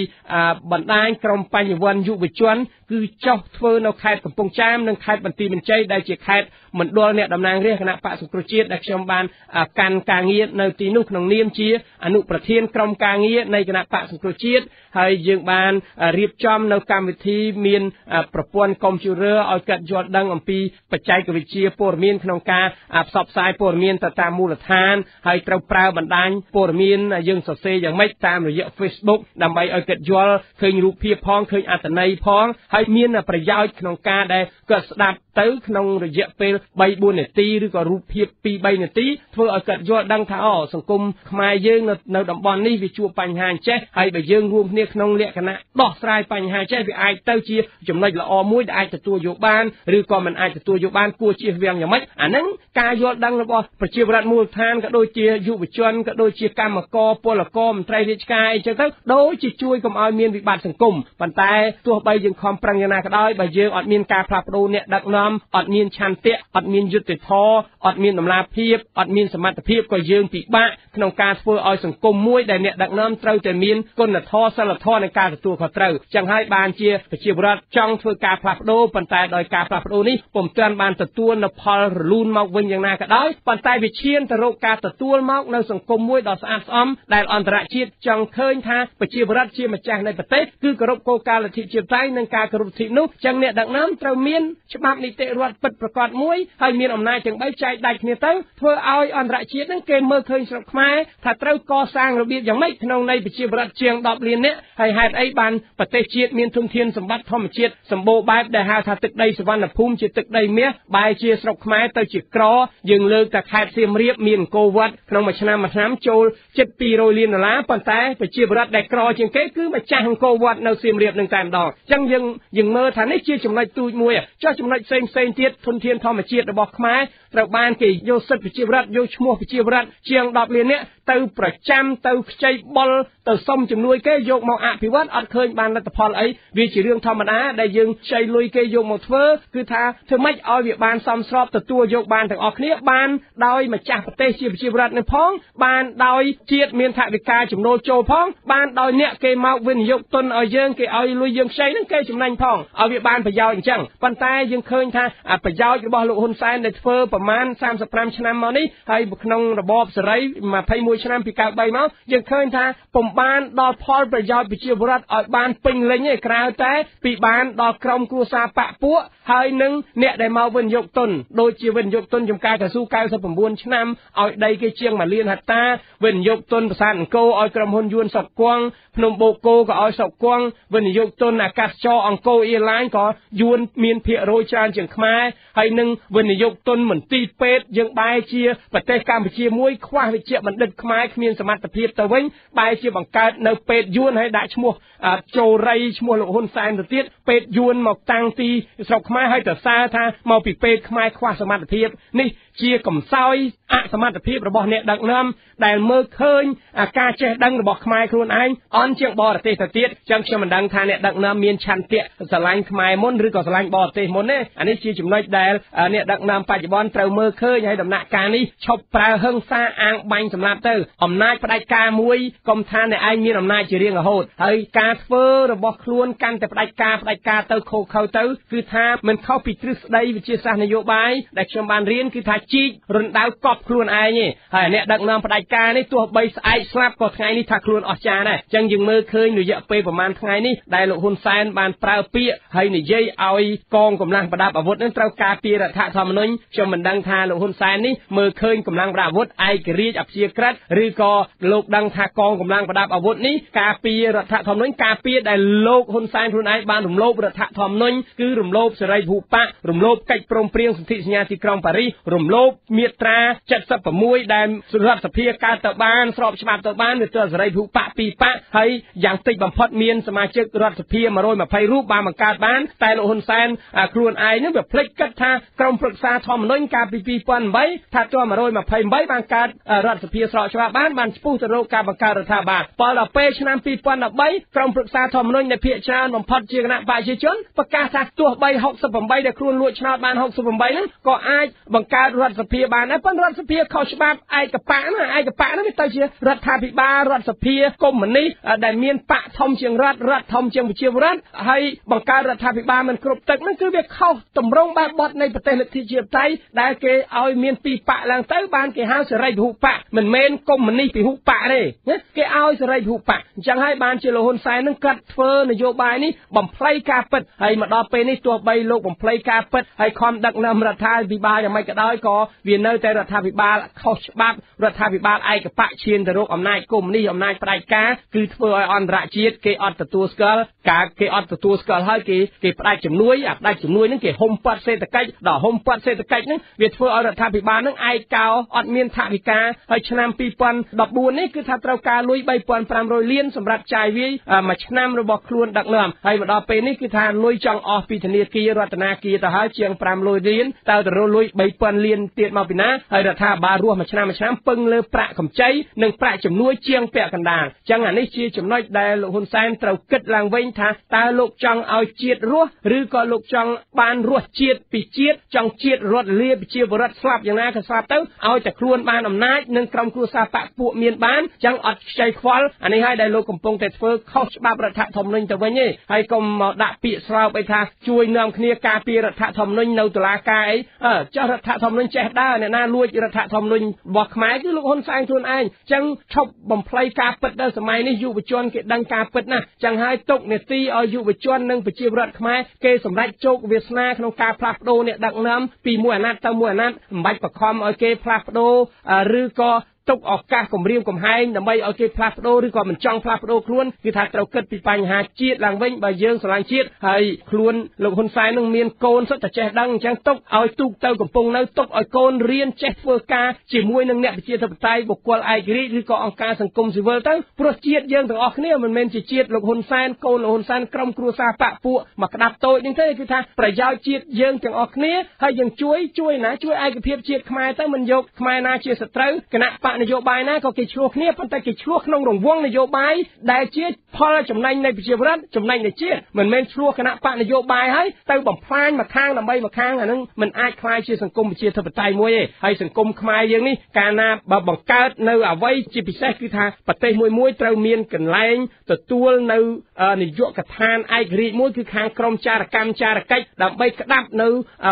บรรดาลมปัญญวันอยู่วิจวนคือเจ้าเพื่อนเอาขายกับปงแจมนั่งขายบันตีมันใจได้เจียขายเหมือนดัวเนี่ยดำนางเรียกคณะปะสุกรจิตดักเชื่อมบานการกางเงียในตีนุขนองเนียมจีอนุประเทศกรมกางเงียในคณะปะสุกรจิตให้ยืมบานเรียบจอมในการวิธีมีนประปวนกองจูเร่เอากระยอดดังอัมพีปัจจัยกับวิจีปวดมีนขนองกาสอบสายปวดมีนตามมูลฐานให้เตาเปล่าบันดาลปวดมีนยังสดเสยังไม่ตามหรือเยอะเฟซบุ๊กดำใบเอากระยอดเคยรูปเพียพ้องเคยอัตนัยพ้องให้มีนประยาวขนองกาได้ก็สดับเต้าขนองหรือเยอะเป็นใบบุญเนตีหรือก็รูปเพียปีใบเนตีเพื่อเอากระยอดดังท้าอ๋อสังคมมาเยื่อในดำบอลนี่วิจูปัญหาเจ้ให้ใบเยื่อรวมเนี่ยขนองเลี้ยคณะดอกสายปัญหาเจ้ไปไอเต้าเชียจมเลยละออมุ้ยได้จะตัวโยบานหรือก็มันอาจจะตัวโยบานกลัวเชียเวียงอย่างไม่อันนั้นกายยอดดังระบอบประชีวรัฐมูลทานก็โดยเชียยุบชนก็โดยเชียกรรมกรปลกรมไตรเดชกายจังทั้งโดยเชียช่วยกับออยเมียนวิบัติสังคมปันตายตัวใบยังความปรังยานากระได้ใบเยื่ออดเมียนกาพลับรูเนี่ยดักน้ำอดเมียนชันเตะอดเมียนยุติธรรมอดเมียนนำลาเพียบอดเมียนสมรรถเพียบก็เยื่อปีบ้าขนมการเฟื่อออยสังคมมวยได้เนี่ยดักน้ำเต้าแต่เมียนก้นท่อสลัดท่อในการตัวขอเต้าจังให้บานเชียประชีวรัฐจังเฟื่อกาพลับรูปันตายโดยกาพลับรูนี่ผมเตือนบานตัดตัวนพอลลูนมาเวินยังนากระได้ปันตายวิเชียนตะโรกาตัดตัวนมากในสังคมมวยดอสอาสอมได้อันตรายเชียจังเคยท่าประชีวรัฐเชียมาแจ้งในประเทศคือกระรบโกกาลทิเชียใจในการก รูปที่นู้จังเนี่ยดังน้ำเต้าเมียนฉบับนิติรัฐปิดประกอบมวยให้เมียนอำนาจถึงใบใจได้เนื้อตั้งเพื่อเอาอันระเชียตั้งเกมเมื่อเคยสลับมาถ้าเต้าก่อสร้างระเบียบอย่างไม่ขนองในประชีพรัฐเชียงดอกเรียนเนี่ยให้หาดไอ้บันปฏิเชียเมียนทุ่งเทียนสมบัติธรรมเชียสมบูรณ์แบบได้หาถ้าตึกใดสุวรรณภูมิจิตตึกใดเมียใบเชียสลับมาเต้าจิกรอยึงเลิกแต่ขาดเสียมเรียบเมียนโกวัดขนองมาชนะมาน้ำโจลเจ็ดปีโรเลียนละปันแต่ประชีพรัฐได้กรอจึงเก๊คือมาจ้างโกวัดเอาเสียมเรียบหนึ่งแต้มดอกจังยังเมื่อฐานไอ้เชี่ยจำนวนตูมวยเจ้าจำนวนเซนเทียดทนเทียนทอมเชียดระบอกไม้ระบานกี่โยสัตปิจิรัตโยชโมปิจิรัตเชียงดอกเรียนเนี่ยเตาประจำเตาใจบอลเตาส้มจำนวนแก่โยกมาอาภิวัตอัดเคยบานรัตพลไอ้วิจิเรื่องธรรมดาได้ยังใจลุยแก่โยกมาเทอคือท่าเธอไม่เอาเบียบานซ้ำซอบแต่ตัวโยกบานแต่ออกเนี้ยบานดอยมาจากประเทศปิจิรัตในพ้องบานดอยเชียดเมียนทวิกาจำนวนโจพ้องบานดอยเนี่ยเกมาวินโยกตนเอาเยื่อเกเอาลุยเยื่อใช้นั่งแก่จำนวนพ้องเอาเบียบานพยาวจังปันตายยังเคยท่าพยาวจะบอกลุงฮุนไซน์ในเทอประมาณ35ชนะมานี้ให้บุคคลระบอบสไรมาพายมวยชนะปีกาใบเมายังเคยท่าปมบานดอพอลประยอยปิจิรัตออกบานปิงเลยเนี่ยกราวแต่ปีบานดอกรมกูซาปะปั้วให้หนึ่งเนี่ยได้มาวินยกตนโดยจีวินยกตนจำกายแต่สู้กายสับปมบุญชนะเอาได้เกเชียงมาเลียนหัตตาวินยกตนประสานโกเอากรมฮุนยวนสกวงพนมโบโกก็เอาสกวงวินยกตนอากาศจออังโกเอล้านก็ยวนเมียนเพียโรจานจึงขมายให้หนึ่งวินยกตนเหมือนตีเป็ดยังใบเชียประเทศกัมพูชีมวยคว้าไปเชียมันเด็ดขมายขมีนสมัติเพียบตะเว้งใบเชียบังการเนื้อเป็ดยวนให้ได้ชั่วโจไรชั่วหลงหุ่นแซนตีเป็ดยวนหมอกตังตีสกมาให้แต่ซาทาเมาปีเป็ดขมายคว้าสมัติเพียบนี่เชียกำซอยอะสมัติเพียบระบบเนี่ยดังน้ำแต่เมื่อเคยการเชียดังระบบขมายครูนายอ่อนเชียงบอระเตตตีจังเชียมันดังทาเนี่ยดังน้ำเมียนชันเตะสลายขมายม้นหรือก็สลายบอระเตมนเนี่ยอันนี้เชียจุ่มน้อยแต่เนี่ยดังน้ำปัจจุบันเตาเมื่อเคยให้ดำนักการนี้ชอบปลาเฮงซาอ่างบังสำนักเตอร์อำนาจปลายกามวยกรมทานในไอเมียนอำนาจจะเรียงโหดเฮ้ยการเฟอร์ระบบครวนกันแต่ปลายกาเตอร์โคเขาเตอร์คือท่ามันเข้าปิดทฤษฎีวิทยาศาสตร์นโยบายแต่ชมบานเรียนคือท่าจีรนดาวกอบครวนไอเนี่ยเนี่ยดังน้ำปลายกาในตัวใบไอสลับก็ไงนี่ท่าครวนอจานะจังยิงเมื่อเคยหนุ่ยเยอะไปประมาณไงนี่ได้หลงหุ่นแซนบานปลาเปียให้หนุ่ยเย่เอากองกำลังประดับอาวุธนั้นเตากาเปียระทะทำนุ่งชมมันดังทาหลงหุ่นแซนนี่เมื่อเคยกำลังประดับอาวุธไอกรีดอับเชียกรัดหรือก็โลกดังทากองกำลังประดับอาวุธนี้กาเปียระทะทำนุ่งกาเปียได้โลกหุ่นแซนครวนไอบานรุ่มโลกระทะทำนุ่งคือรุ่มโลกสไรภูปะรุ่มโลกไก่ปรมเปรียงสนธิสัญญาติกรองปารีรุ่มโลกเมียตราจัดสับปะมวยแดมสุรศัพท์การตะบานสอบฉบับตะบานเดือดสไรภูปะปีปะให้อย่างติดบัมพอดเมียนสมาชิกรัฐเพียมาโรยมาไพรูปบางการบ้านแต่ละหุ่นแซนครวนไอเนี่ยแบบพลิกกัตทากรมปรึกษาทอมนุ่งกาปีปีปันใบถ้าตัวมาโรยมาไพใบบางการรัฐเพียสอบฉบับบ้านบันปูตะโรกาบางการรัฐบาลปอลเปชนามปีปันหนักใบกรมปรึกษาทอมนุ่งในเพียชานบัมพอดเจียงหน้าใบเชี่ยชนประกาศตัวใบหกสับปะใบเดือดครวนลวดชาติบ้านหกสับปะใบนั้นก็ไอบังการรัฐเพียบ้านนั้นปั้นรัฐเพียเขาฉบับไอกระปะนะไอกระปะนั้นไม่ต่อเชียรัฐภิบาลรัฐเพียก้มเหมือนนี้ได้เมียนปะทอมเชียงรัฐทอมเชียงเชียรัฐให้บังการรัฐภิบาลมันครบตึกนั่นคือเบียเข้าตำรงบ้านบอดในประเทศเล็กที่เชียบใจได้เกยเอาเมียนปีปะหลังเต้าบ้านเกยเอาสไรผูกปะเหมือนเมนก้มเหมือนนี้ปีผูกปะเลยเนี่ยเกยเอาสไรผูกปะจังให้บ้านเชลฮุนไซนั่งกัดเฟอร์นโยบายนี้บ่มไพร์กาเปิดให้มาดอเปนี่ตัวใบโลกบ่มไพร์กาเปิดให้ความดักนำรัฐภิบาลยังไม่กระได้ก่อเวียนเนอร์แต่รัฐภิบาลเขาฉบับรัฐภิบาลไอกระปะเชียนตะโรกอำนาจก้มนี่อำนาจปลายกาคือเฟอร์อันระเชียดเกยอัดตัวสกัลกาเกยอัดตัวสกัลให้เกยปลายจมนุ้ยอยากได้จมนุ้ยนั่นเกยโฮมปัดเซตไก่ดอกโฮมปัดเซตไก่นั่นเวียดเฟอร์อันรัฐภิบาลนั่นไอกาวอัดเมียนทวิกาให้ชนะปีปันดอกบัวนี่คือทัตราการลุยใบปันปรามรอยเลี้ยนสำหรับใจวิมาชนะระบบครูนดักเลื่อมให้มาดอเปนี่คือทานลุยจังออกปีธนีกีรัตนากีแต่ให้เชียงปรามรอยเลี้ยนแต่เราลุยใบปันเลี้ยนเตียนมาปีนะให้รัฐบาลร่วมมาชนะเปิงเลือประขมใจหนึ่งประจมนุ้ยเชียงเปียกันด่างจังอันนี้เชียจมน้อยได้หลงหุ่นแซนเตาเกิดลางเว้นท่าตาลูกจังเอาเจียดรั้วหรือก็ลูกจังบานรั้วเจียดปีเจียดจังเจียดรถเลี้ยปีเจียบรัดสลับอย่างนั้นก็สลับเต้าเอาจากครูนบานอำนาจหนึ่งกรมครูซา าปะปุเมียนบ้านจังอดใจคว้าอันนี้ให้ได้โลกมปงเตเฟอร์เข้าฉบับรัฐธรรมนูญแต่วันนี้ให้กรมด่าปีสาวไปทางช่วยนำเนียกาปีรัฐธรรมนูญนาวตลาไกเจ้ารัฐธรรมนูญเจ้าได้เนี่ยน่าลุยรัฐธรรมนูญบอกหมายคือลูกคนสร้างทุนเองจังชอบบ่มเพลย์กาปิดได้สมัยนี้อยู่ประจวนเกิดดังกาปิดนะจังให้ตกเนี่ยตีเอาอยู่ประจวนนั่งประจีรัฐหมายเกย์สำหรับโจกเวียดนาขนมกาพลับโดเนี่ยดังน้ำปีมัวนัดตะมัวนัดใบประคอมเอาเกย์พลับโดหรือก็ตกออกกากมเรียมกมไฮนำไปเอาเกพลาสโดหรือก่อนมันจ้องพลาสโดคล้วนคือถ้าเราเกิดปีปัญหาจีดหลังเว้นใบเยื่อสลังจีดให้คล้วนหลงคนสายน้องเมียนโกนสัตว์แจดังจังตกเอาตุกเต้ากมปงนั่งตกเอาโกนเรียนแจฟเฟอร์กาจีมวยนั่งเนี่ยจีดทับไตบกวลไอกรีหรือก่อองการสังคมสิเวอร์ตั้งโปรจีดเยื่อต่างออกเนี่ยมันเมนจีดหลงคนสายโกนหลงคนสายกรมครูซาปะปูมากระดับโตยิ่งเท่คือถ้าประยาวจีดเยื่อต่างออกเนี่ยให้ยังช่วยนะช่วยไอกระเพียบจีดขมายตั้งมันยกขมายนาจีสตร์คณะปะนโยบายนะก็เกิดชั่วเนี่ยพันแต่เกิดชั่วขนมหลงว่องนโยบายได้เจี๊ยพอจำในในประเทศรัฐจำในในเจี๊ยเหมือนเมนชั่วคณะปะนโยบายให้เต้าบ่มพลานมาข้างลำใบมาข้างอันนั้นมันอายคลายเชียสังคมเชียทับไตมวยให้สังคมคลายอย่างนี้การนาบ่มเกิดในเอาไว้จีบิเซคือทางปฏิมวยเต้าเมียนกันแรงตัวตัวในนโยกทานไอกรีมวยคือข้างกรมจารกรรมจารกัยลำใบกระดับใน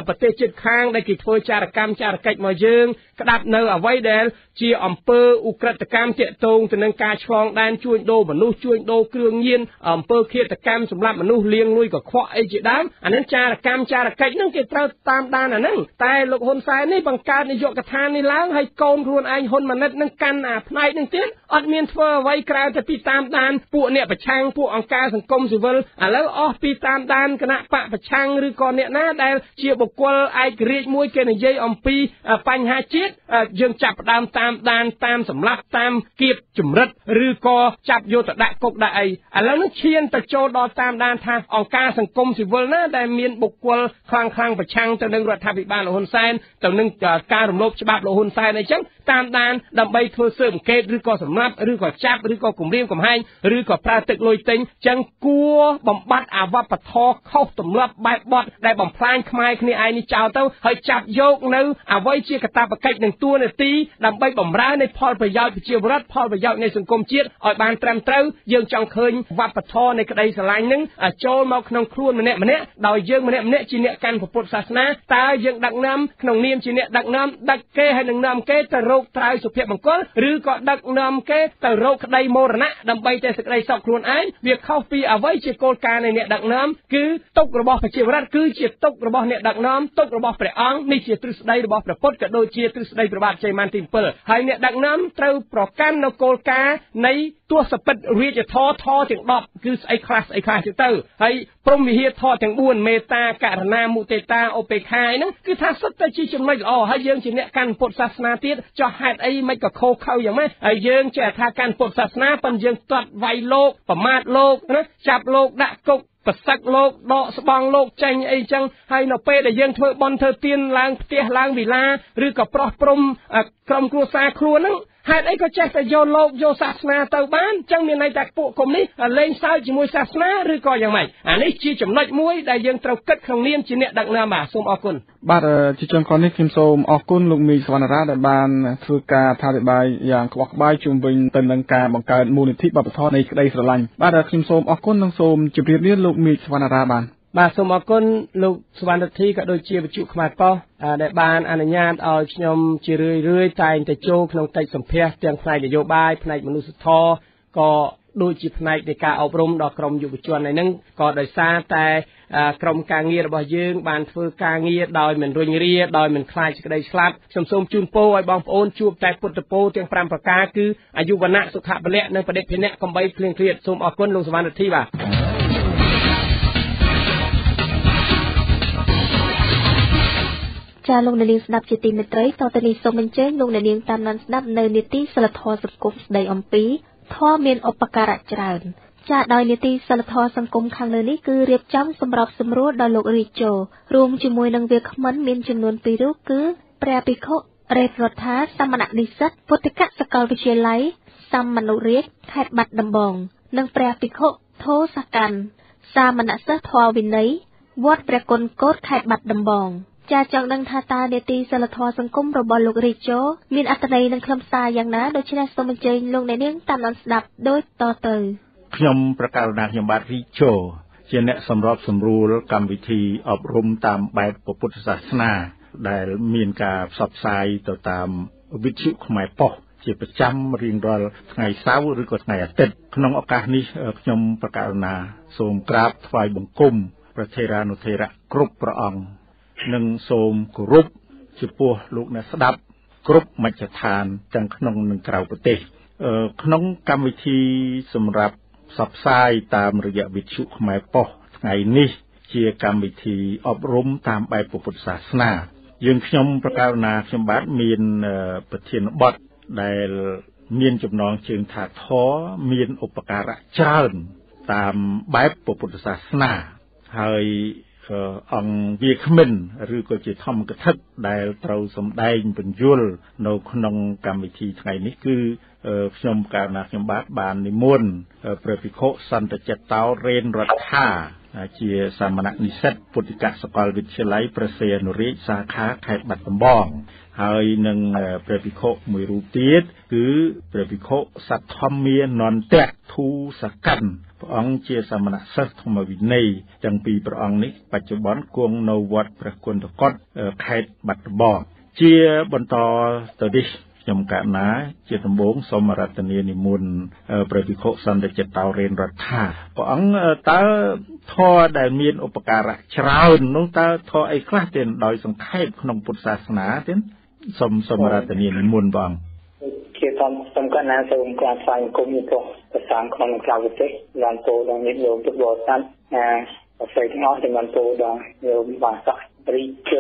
ปฏิเจตข้างได้เกิดโฟจารกรรมจารกัยมาเยืองกระดับในเอาไว้เดลเชียอำเภออุกฤษกรรมเจตงจะนำการช่องด้านช่วยโดมนุษย์ช่วยโดเครื่องเย็นอำเภอเขตกรรมสำหรับมนุษย์เลี้ยงลุยกับข้อไอจีดามอันนั้นจารกรรมจารกัยนั่งเกิดเราตามด้านอันนั้นแต่หลบหนสายนี่บังการในโยกทานนี่ล้างให้โกนรวนไอหนมันนั่งกันอาพนายนั่งเตี้ยอัดเมียนเฟอร์ไว้กลางจะปีตามด้านพวกเนี่ยประชังพวกองการสังคมสิเวลแล้วอ๋อปีตามด้านคณะปะประชังหรือก่อนเนี่ยน่าได้เชียบกวลไอกรีมวยเกณฑ์เย่อมปีปัญหาจิตยังจับตามตามสำลักตามเกียบจุ่มรัดหรือกอจับโยตดะกบดะไอแล้วนั่งเชียนตะโจดอตามด้านทางองค์การสังคมสิเวลน่าได้เมียนบุกวลคลางประชังแต่หนึ่งรัฐบาลโลหุนไซน์แต่หนึ่งการรวมรบฉบับโลหุนไซน์ในจังตามด้านดำใบเทอร์เสริมเกตหรือกอสำลักหรือกอจับหรือกอกลุ่มเรียมกลุ่มให้หรือกอปลาตึกลอยติงจังกัวบำบัดอาวัปทอเข้าสำลักใบบอดได้บำพลานขมายขณีไอในเจ้าเต้าให้จับโยกเนื้อเอาไว้เชี่ยกระตาประกัดหนึ่งตัวในตีดำใบบ่มร้ายในพอลประยาวเชียวรัฐพอลประยาวในสังคมเชียดอ่อยบานแตรมเต้าเยื่อจังเคยวัปทอในกระไดสลายนึงโจมเอาขนมครัวมันเนี่ยดอยเยื่อมันเนี่ยจีเนะกันของพุทธศาสนาตาเยื่อดักน้ำขนมเนียมจีเนะดักน้ำดักเกะให้ดักน้ำเกะตะโรกตายสุเพียบบังกลหรือก็ดักน้ำเกะตะโรกกระไดโมรณะดำใบแต่สกระไดสอบครัวไอ้เวียเข้าปีเอาไว้เชียโกลกาในเนี่ยดักน้ำคือตกระบอบเชียวรัฐคือเชียตกระบอบเนี่ยดักน้ำตกระบอบแปรอังในเชียตฤษฎีระบอบแปรพจน์กระโดดเชียตฤษฎีประบาดใจมันติมเปอร์ให้เนี่ยดักน้ำเต้าปลอกกันนกโกลกาในตัวสปัดเรียจะทอถึงรอบคือไอคลาสเต้าให้พรหมวิเฮทอถึงบุญเมตตาการนามุเตตาโอเปคายนั่นคือถ้าสัตจิจมัยอ๋อให้เยื่อจีเนี่ยการปดศาสนาติดจะหายไอไม่ก็โคเข้าอย่างไหมไอเยื่อจะทาการปดศาสนาเป็นเยื่อตัดไวโลกประมาทโลกนะจับโลกด่ากบปัสสักโลกดอกสบองโลกใจไอจังให้เราเปย์ได้ยังเธอบอลเธอเตียนล้างเตี้ยล้างวิลาหรือกับปลอกปรมกรมครัวซาครัวนั่นหากไอ้ก็แจกแต่โยโลกโยศาสนาเต้าบ้านจังมีในแต่ปุกกลมนี้เล่นสาวจิมวยศาสนาหรือก็อย่างไรอันนี้ชี้จำนวนมวยได้ยังเต้ากัดของเนียมจีเนี่ยดังนามาส้มออกกุนบาดจีจังคอนนี่คิมโซมออกกุนลุงมีสวรรค์ราชบาลธุรการทาริบายอย่างขวักใบจุ่มวินเตินดังการบังการมูลนิธิบัพทอในใดสลันบาดคิมโซมออกกุนดังโซมจิบเรียบเรียนลุงมีสวรรค์ราชบาลบาดสมออกกุนลุงสวรรค์ที่ก็โดยเชียบจุขมาดป้อในบ้านอนุญาตเอาชนมจีเรื่อยๆใจแต่โจกน้องใจสมเพศเตียงไพรนโยบายไพรมนุษย์ทอก็ดูจีไพรในการอบรมดอกกรมอยู่ประจวนในนั้นก็โดยซาแต่กรมการเงียบบ่ยืงบ้านฟื้นการเงียบดอยเหมือนรุ่งเรียดอยเหมือนคลายจะได้สลับชมสมจุนโป้ไอบองโอนจูบแต่ปุตตะโป้เตียงพรำประกาคืออายุวรรณะสุขะเปรี้ยในประเด็นเพเนะกำใบเพลียงเครียดสมออกก้นลงสวรรค์ที่บ่าการลงในเลี้ยงสนับจิตติเมตรัยต่อแต่นี้สมัญเจนลงในเลี้ยงตามนั้นสนับในนิติสลัดทอสังคมใดอมปีท่อเมียนอปการะจราจรจากดอยนิติสลัดทอสังคมครั้งนี้คือเรียบจำสำหรับสำรวจดอยโลกริโจรวมจมวยนังเวียขมันเมียนจำนวนปีรู้คือแปรปิโคเรฟรธาสมณะนิสัตพุทธกะสกลวิเชียไลสัมมนุเรศแคดบัดดำบองนังแปรปิโคโทสกันสามณะเสทอวินัยวัดแปรกลโกดแคดบัดดำบอง จะจังดังทาตาเดตีสลัดทอสังคมระบอบลูกริโจมีอัตนัยนังคลำสายอย่างนั้นโดยชนะสมเจริญลงในเนื้อตามอันดับโดยต่อเติมขยมประกาศนาขยมบาริโจเจเนสำรอบสำรูและกรรมวิธีอบรมตามแบบพุทธศาสนาได้มีการสอบสายต่อตามวิจิตรขมายปอกเจ็บประจำเรียงรอยไงเศร้าหรือกดไงเต็ดขนมอากาศนี้ขยมประกาศนาโสมกราบถวายบังคมพระเทรานุเทระกรุบประองหนึ่งโสมกรุบจิปัวลูกนัสดับกรุบมัจทานจังขนมหนึ่งกล่าวปฏิขนมกรรมวิธีสำหรับสับไส้ตามระยะวิชุขมายปอไงนี้เจียกรรมวิธีอบรมตามใบปุพพศาสนายังขยมประกาศนาขยมบาทมีนประเทศบอดได้เมียนจำนองเชิงถาท้อเมียนอุปการะเจริญตามใบปุพพศาสนาหายอังเวียขมิ้นหรือก็จะทำกระทัดได้เราสำได้เป็นยุลนกนงกรรมวิธีไงนี้คือชมการนักชมบาทบานนิมนต์พระภิกษุสันตเจตาเรนรัตถาเจียสามณนิเสศปุติกะสกอลวิเชลัยประเสนุริสาขาไข่บัตรบ้องหายหนึ่งพระภิกษุมือรูตีดคือพระภิกษุสัตธรรมเมียนอนแตกทูสกันพระองค์เจียสามณสัตธรรมวินัยจังปีพระองค์นี้ปัจจุบันกวงนวัดประกุลตะกอดไข่บัตรบ้องเจียบนต่อตดิยมกะนาเจตบงสมรัตนีนิมนต์พระภิกษุสันตเจตาเรนรัตถาพระองค์ตาทอได้มีอุปการะชราวนน้องตาทอไอ้คลาเต็นโดยสังเขปขนมพุทธศาสนาเต็นสมรัตนีนิมนต์บางเกี่ยวกับสมกะนาสมกะสายกมิโตภาษาของกลาวเจลานโตลองนิยมทุกบทนั้นใส่ที่น้องจะมันโตดองโยมบางสักริโจ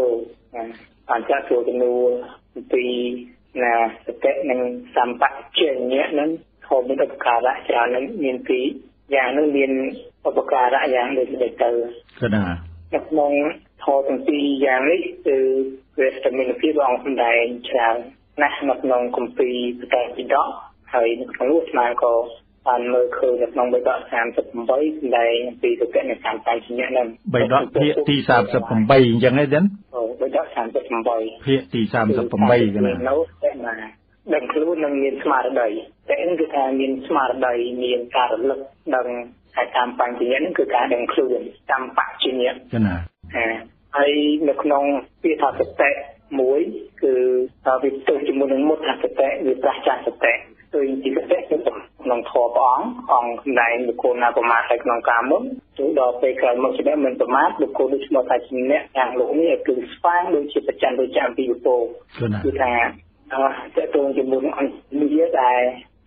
อ่านจากตัวจำนวนปีนะสเตหนึ่งสัมปะเช่นเนี้ยนั้นเขามีอุปการะอย่างนั้นเรียนปีอย่างนั้นเรียนอุปการะอย่างโดยเด็กเตอร์ก็ได้นักมองทอตั้งปีอย่างนี้คือเวสต์มินพี่รองคนใดชาวนะนักมองกุมปีแต่ปีดอกเฮ้ยนักมองรู้มาก็ตอนเมื่อคืนนักมองไปดอกสามสิบใบคนใดปีสเตหนึ่งสามไปเช่นเนี้ยนั้นใบดอกที่ตีสามสิบใบอย่างไรเด่นไปดอกสามสิบใบเพียตีสามสิบใบกันเลยดังครูนั่งเรียนสมาร์ทได้แต่นั่นคือการเรียนสมาร์ทได้เรียนการเลือกดังการปัญญานั่นคือการดังครูจำปัจจุบันก็นะไอ้นักน้องพิธาสเตะมวยคือวิตุจิมุนมุตสเตะวิปราชสเตะตัวอินทิสเตะนี่ผมน้องทอป้องของในบุคคลนาประมาทในน้องกามุ่งตัวดอกไปเกิดมันจะได้เหมือนประมาทบุคคลดุจมอไซค์เนี่ยอย่างหลงนี่คือสร้างโดยจิตประจันโดยจำปีอยู่โตคือทางจะตรงจมูกอันมีเยอะได้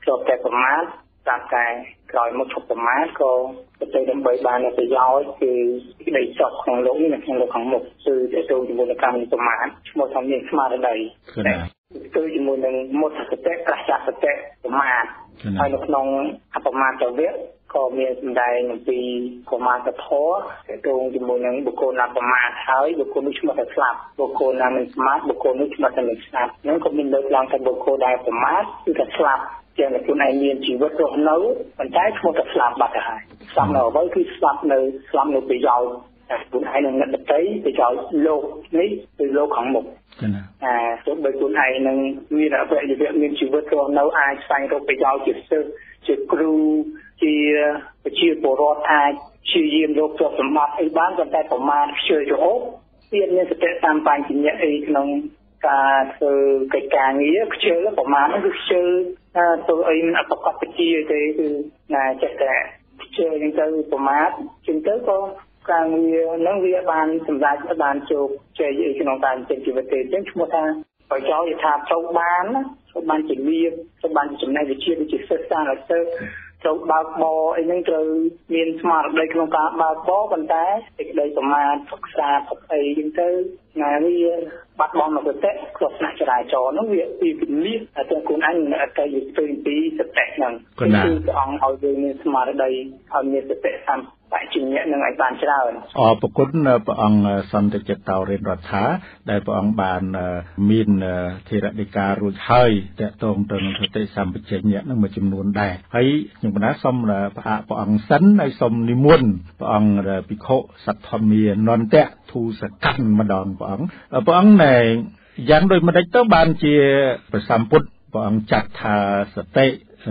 จบแต่ประมาทตามใจลอยมุดถูกประมาทก็จะเจอดำเบยบานจะย้อยคือในจบของหลงนี่นะของหลงของหมกคือจะตรงจมูกการประมาทโมทำเย็นสมาได้ตัวจมูกหนึ่งมุดสเตะกระชากสเตะประมาทไอ้น้องประมาทจะเวทก็มีได้หนึ่งปีประมาณกระท้อตรงจมูกหนึ่งบุคคลนำประมาณเท้าบุคคลนุชมาแต่สลับบุคคลนำมันสมาร์ทบุคคลนุชมาแต่ไม่สลับนั่นก็มีเลือกลองแต่บุคคลใดประมาณที่แต่สลับเจ้าหน้าที่ในเมียนชีวิตเราเนื้อมันใช้ทุกแต่สลับบัดหายสลับเราไว้คือสลับเราไปยาวคุณไอ้หนึ่งนั่นใจไปยาวโลกนี้คือโลกของหมกส่วนใบคุณไอ้หนึ่งมีอะไรไปอยู่เมียนชีวิตเราเนื้อไอ้ใส่เราไปยาวจิตซึ่งจิตครูที่เชื่อโบราณไทยเชื่อเยี่ยมโลกตัวสมบัติไอ้บ้านกันแต่ประมาณเชื่อโยกเยี่ยมเนี่ยจะเป็นตามปานกินเนี่ยไอ้ขนมการคือการนี้เชื่อแล้วประมาณนั้นคือเชื่อตัวไอ้ประกอบไปเชื่อใจคือนายจะแต่เชื่อยังเจอประมาณจนเจอก็การเรียนนักเรียนบาลสำหรับนักบาลจบเชื่อไอ้ขนมการเป็นกิจวัตรเช่นชั่วโมงท่าไปเจ้าจะทำชาวบ้านนะชาวบ้านจิตเรียนชาวบ้านจิตในจะเชื่อจิตเสื่อสร้างอะไรเสื่อเราบาบอไอ้นั่นคือเมียนสมาร์ทได้โครงการบาบอปันแต่เด็กได้ประมาณศึกษาพวกไอ้ยังคืองานนี้บัดบอลมาเตะกลับหน้าจะได้จอน้องเวียปีปิลลี่อาจารย์คุณอันอาจารย์อยู่ตื่นปีสเตะนั่นคือจะเอาเมียนสมาร์ทได้เอาเมียนสเตะซ้ำ ปัจจุบันนั่งไอ้บ้านเช่าอ๋อปกติพระองค์สันติเจตเตาเรียนรัฐาได้พระองค์บานมีนเทระดิการุญเฮยแต่ตรงตรงสติสัมปชัญญะนั่งมาจำนวนได้ให้อย่างนั้นสมพระองค์สันในสมนิมนต์พระองค์ปิโคสัตธมีนนเตะทูสกันมาดองพระองค์ในยังโดยมาได้เต้าบานเจียประสัมพุทธพระองค์จัดทาสเต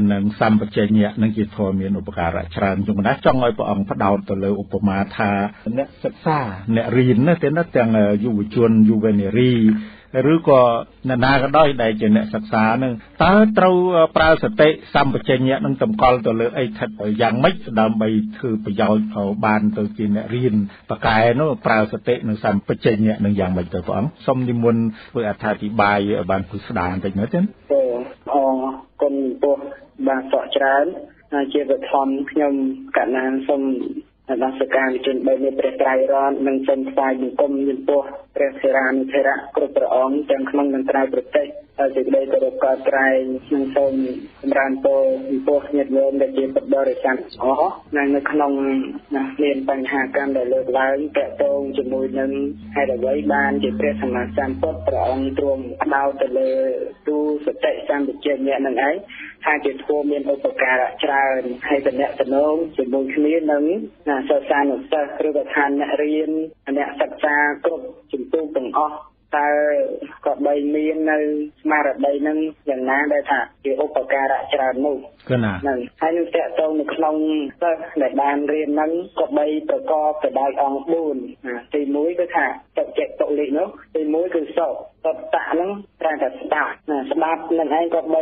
นังสัมปเจเนียนังกิจโทมีนอุปการะชราญจงนะจ้องไอ้ปองพระดาวตัวเลยอุปมาธาเนี่ยศึกษาเนี่ยรีนเนี่ยเต้นนั่นแต่งอยู่ชวนอยู่เวเนรีหรือก็นานๆก็ได้ได้เจเนี่ยศึกษาหนึ่งตาเตาปราศเตสัมปเจเนียนังตำกอลตัวเลยไอ้ทัดยังไม่ดำไปคือประยาวเขาบานตัวจีเนี่ยรีนประกายนู้ปราศเตนังสัมปเจเนียนังยังไม่ตัวฟองสมนิมนต์เพื่ออธิบายบานพุทธดานแต่เนื้อเต้นคนพวกบางเกาะจานเกี่ยวกับทอมยมกันนานสมราชการจนไปในประเทศร้อนมันเป็นฝ่ายกรมยินพวกเรือเสรานุเสระกรุปรอมจังขมังมันตรายประเทศจึงได้กระดกตรายมันสมรานโตยินพวกเงียบเงียบได้เกี่ยวกับบริษัทอ๋อนั่นในขนมเรียนปัญหาการได้เลิกไล่แกะตรงจมูกนั้นให้ได้ไว้บ้านจะเปรียบสมาสามพวกประอมรวมดาวแต่เลยดูสเตย์สามบุกเจียนเนี่ยนั่นไงหากจะทั่วเมียนอุปการะชราญให้แต่เนี่ยแต่น้องจะบุญขึ้นนี้นั้นสาวสาวหนุ่มสาวครูประธานนักเรียนเนี่ยศึกษากลุ่มจุดตู้ต่างอแต่ก็ใบเมียนในมาระใบนั้นอย่างนั้นได้ถ้าอยู่อุปการะชราญมุ่งก็น่ะให้นุ่งแต่ตรงขนมก็ในบ้านเรียนนั้นก็ใบประกอบแต่ใบอ่องบุญตีมุ้ยก็ถ้าตกเจ็บตกลิ้นนู้ตีมุ้ยคือโซ่ตบตานั่งแรงกับตาสมาธินั่นไอ้ก็ใบ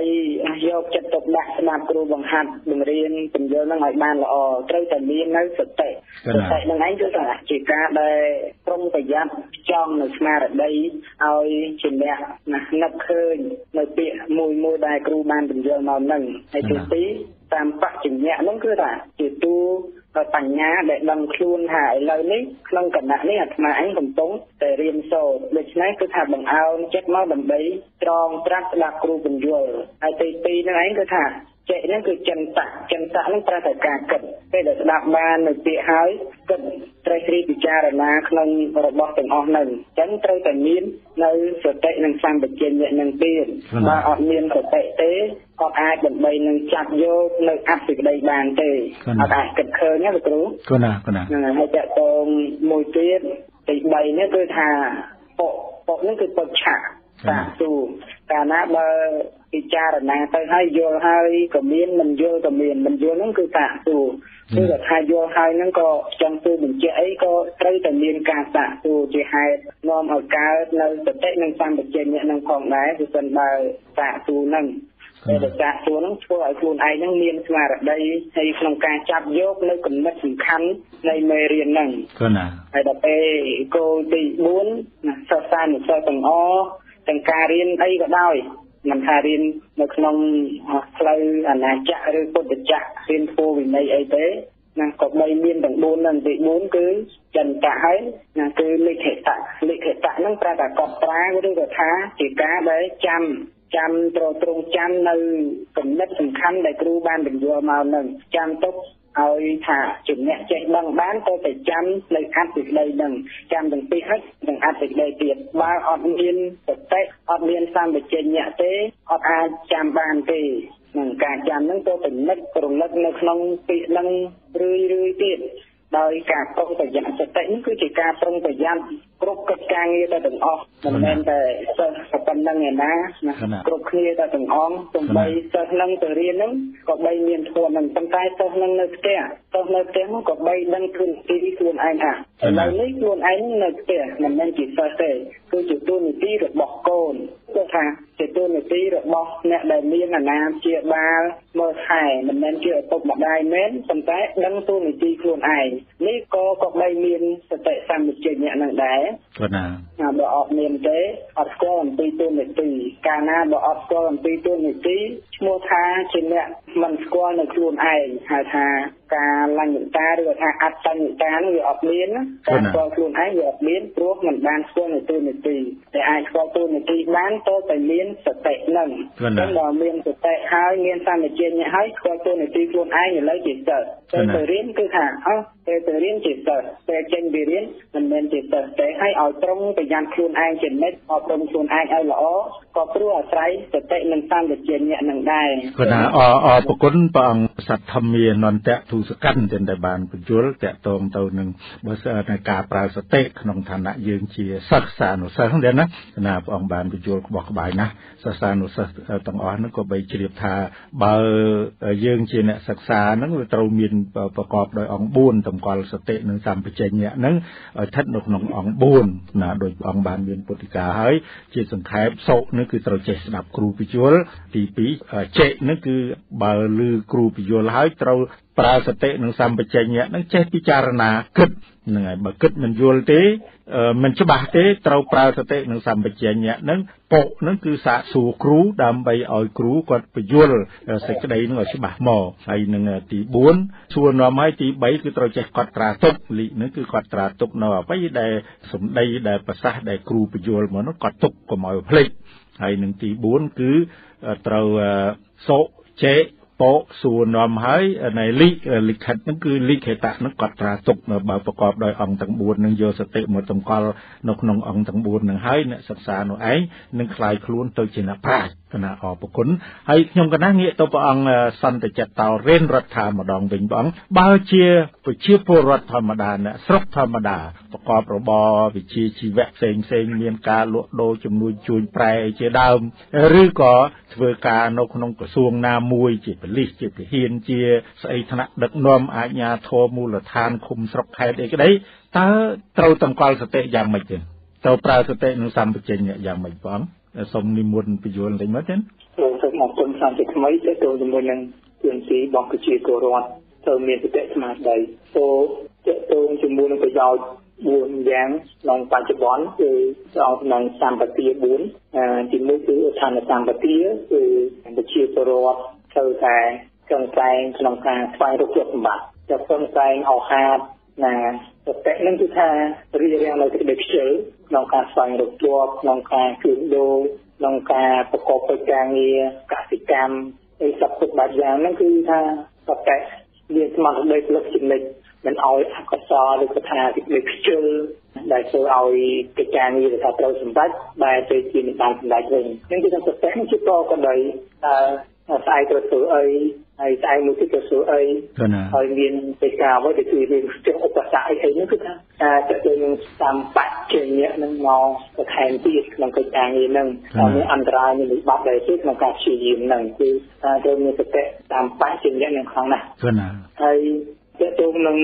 โยกจับตบดักสมาธิครูบังคับบังเรียนเป็นเยอะนั่งไอ้บ้านละอเจ้าแต่เมียนนั้นสตินั่นไอ้ก็ถ้าจิตการได้ตรงประหยัดจ้องในมาระใบเอาจิตเนี่ยนับเคยในเปียมุ้ยมุ้ยได้ครูบ้านเป็นเยอะนอนนั่งไอ้จุดตีตามปัจจุบันนั่นคือแต่จิตดูปัญญาได้ดังครูนหายเลยนี่คลั่งกันนะนี่หัดมาอันผมตรงแต่เรียนโซ่โดยฉะนั้นคือถ้าบังเอาเจ็ดม้าบังใบตรองตรัสหลักครูเป็นยัวไอตีตีนั่นไงคือถ้าเจ็ดนั่นคือจันตะนั่นประสบการณ์เกิดได้แต่ดับมาหนึ่งเตี้ยหายเกิดไตรตรีปิจารณาคลั่งระบบเป็นออกหนึ่งจันไตรแต่มีนในสเตย์หนึ่งฟังเป็นเจนหนึ่งเตี้ยมาออกเมียนสเตย์เต้ออกอาจเป็นใบหนึ่งจับโยกในอัพสิบใบบานเตะออกอาจเกิดเคยเนี่ยก็รู้ก็น่ะให้จะตรงมวยเตี้ยติดใบเนี่ยคือทาโปะนี่คือโปะฉะตาสูการนับเบอร์ปิจารณาไปให้โยให้กับเมียนมันโยกับเมียนมันโยนั่นคือตาสูคือแบบไฮโยไฮนั่นก็จังตูเหมือนเจ้ไอ้ก็ไตรแต่เมียนการสะตูเจ้ไฮนอมเอาการเราจะเตะนั่งฟังแบบเจนเนี่ยนั่งของได้คือเป็นใบสะตูนั่งเด็กจากตัวน้องช่วยคุณไอ้นักเรียนมาแบบใดในโครงการจับโยกในกลุ่มนักศึกษาในเมรียนหนึ่งก็น่ะไอ้แบบเอโกดีบุญนะสาวสาวหนุ่มสาวต่างอ้อต่างการเรียนไอ้ก็ได้มันการเรียนในขนมคล้ายอันไหนจะเรียนโคตรจะเรียนโฟวินัยไอ้เต้นะก็ไม่เรียนต่างบุญนั่นดีบุญคือจันทร์ให้นะคือลิขิตตะนั่งประดับกอบตราก็ได้กระท้าจิตาได้จำตรงจำในกลุ่มนักสำคัญได้ครูบ้านเป็นยัวมาหนึ่งจำตุ๊กเอาถ้าจุดเนี้ยใจบางบ้านก็ไปจำเลยอัดติดเลยหนึ่งจำถึงปีฮัทถึงอัดติดเลยเตียบว่าออกเรียนติดเตะออกเรียนสร้างไปเจนเนี้ยเตะออกอาจำบ้านเตะหนึ่งการจำนั้นก็เป็นนักกลุ่มนักในขนมปีนั่งรื้อเตียบโดยการตรงประหยัดสเต็งคือจิตการตรงประหยัดกรุ๊ปกิจการเงี้ยแต่ถึงออกมันแม่นแต่เซอร์สปันนั่งเงี้ยนะกรุ๊ปเงี้ยแต่ถึงอ้อมตรงใบเซอร์นั่งตัวเรียนนั้นก็ใบเมียนทวนนั่งตั้งใจเซอร์นั่งเนื้อเตี้ยเซอร์เนื้อเตี้ยก็ใบดังทุนตีทวนไอ้ค่ะเราเลี้ยงทวนไอ้เนื้อเตี้ยมันแม่นจิตเซอร์เตี้ยคือจิตตัวหนึ่งตีระบบโกนก็ค่ะจิตตัวหนึ่งตีระบบเนี่ยได้เมียนน้ำเจียบาเมื่อไข่มันแม่นเจียบตกมาได้แม่นตั้งใจดังตัวหนึ่งตีทวนไอ้นี่ก็ใบเมียนสเต็งสามเจียเนี่ยนั่งได้ก็น่ะบ่ออกเมียนเตะออกก้อนตีตัวหนึ่งตีการน่ะบ่ออกก้อนตีตัวหนึ่งตีชั่วท้าชิ้นเนี่ยมันก้อนในครูนไอ้หาท้า การลังหยุดตาด้วยค่ะอัดตันหยุดตาเนี่ยออกเลี้ยนการกองทุนไอ้หยอกเลี้ยนรวบเหมือนบ้านช่วงหนึ่งตัวหนึ่งปีแต่ไอ้กองทุนหนึ่งปีบ้านโตไปเลี้ยนสเตะนั่งต้องรอเลี้ยนสเตะหายเลี้ยนสามเดือนเนี่ยหายกองทุนหนึ่งปีทุนไอ้เนี่ยเลยจิตเกิดเตยเลี้ยนคือค่ะเอ้าเตยเลี้ยนจิตเกิดเตยเจนเบียเลี้ยนมันเป็นจิตเกิดแต่ให้เอาตรงไปยันทุนไอ้เจนเม็ดเอาตรงทุนไอ้เอาหล่อก็ปลัวไตรสเตะหนึ่งสามเดือนเนี่ยหนึ่งได้ก็นะอ๋อปกุลปองสัตธรรมเมียนนแตะถูสกันเต็นแต่บานเป็นจุลแตะตรงตัวหนึ่งเบอร์เซอร์ในกาปราสเตกขนมฐานะยืงเชียสักสานุสักทั้งเด่นนะนาปองบานเป็นจุลบอกบ่ายนะสักสานุสักต่างอ้อนนั่นก็ใบเฉียบทาเบอร์ยืงเชียเนี่ยสักสานั่นก็ตรูมินประกอบโดยองบุญต่างกอลสเตกหนึ่งสามเปอร์เซ็นต์เนี่ยนั่นทัดหนุกหนององบุญนะโดยองบานเป็นปฏิกาเฮ้ยเจียสังขารโศกนั่นคือตรูเจสนับครูปิจุลตีปีเจนั่นคือเบอร์ลือครูปิจุลเฮ้ยตรูปราสเตนสัมปชัญญะนั่งเจติจารณาเกิดนั่งไงบักเกิดมันยูลเตมันฉบับเตเตาปราสเตนสัมปชัญญะนั่งโปนั่งคือสะสู่ครูดำใบอ้อยครูกอดไปยูลเสกใดนั่งฉบับหม้อไอนั่งตีบุญส่วนว่าไม้ตีใบคือเราจะกอดตราตุกลินั่งคือกอดตราตุกนอไปได้สมได้ได้ประสาได้ครูไปยูลเหมือนนั่งกอดตุกก็หมายพลิกไอนั่งตีบุญคือเราโซเจโปสูนอมหายในลิขิตนั่นคือลิขิตะนักกัตตาตกมาประกอบโดยองตังบูนหนึ่งโยสเตหมดตังกอลนกนงองตังบูนหนึ่งหายเนี่ยศึกษาหนูไอ้หนึ่งคลายคลุ้นตัวเจนปราศขณะออกประคุณให้ยงกันนั่งเงี้ยตัวปองสันติจัตตาเร่นรัฐธรรมดองเป็นบ้องบาเชียปิชีพรัฐธรรมดาเนี่ยสรธรรมดาประกอบระบอบปิชีชีวะเซงเมียนกาลวดโดจำนวนจูนแปรเจดามหรือก่อเถื่อการนกนงกระทรวงนามวยจิตลิขิตเฮียนเจียใส่ธนะดักนอมอาญาโทมูลธานคุมสรกไทยเอกได้ถ้าเตาตังกอลสเตยังไม่เจนเตาปลาสเตนุสัมปเจนเนี่ยยังไม่บ้องสมนิมนต์ประโยชน์อะไรมั้ยเนี่ยเราจะมองคนสามสิบไม่ได้ตัวจำนวนหนึ่งเพื่อนสีบอกกุชีตัวร้อนเธอเมียจะเตะสมาร์ทใดโตเจตัวจำนวนประโยชน์บุญแย้งลองปัจจุบันคือเอาหนังสามปฏิบุญจำนวนคือทานสามปฏิคือกุชีตัวร้อนเธอใจกำใจขนมกาไฟรุกเก็บบัตรจะกำใจเอาหาดนะแต่นั่นคือท่าเรียงเราจะเด็กเฉยลองการส่งรถตัวลองการคืนโดลองการประกอบไปการเงียกสิกรรมในสับสนบางอย่างนั่นคือท่าแต่เรียนมาในเรื่องจิตเล็กมันเอาอักษรหรือกระทาเด็กเฉยได้เจอเอาไปการเงียแต่เราสมบัติได้ไปกินตามสมบัติเองนั่นคือท่าแต่นั่นคือตัวกันเลยสายตัวสื่อไอ้สายมือที่ตัวสื่อไอ้เรียนไปกาวว่าจะคือเรียนเรื่องอุปสรรคไอ้นั่นคือจะเป็นตามปัจเจเนี้ยนั่งมองจะแทนที่มันก็อย่างนี้นั่งตอนนี้อันตรายมันบัดเลยซึ่งมันก็ชี้ยิ้มนั่งคือเดินมือเตะตามปัจเจเนี้ยนั่งครั้งน่ะไอ้เจ้าตัวมัน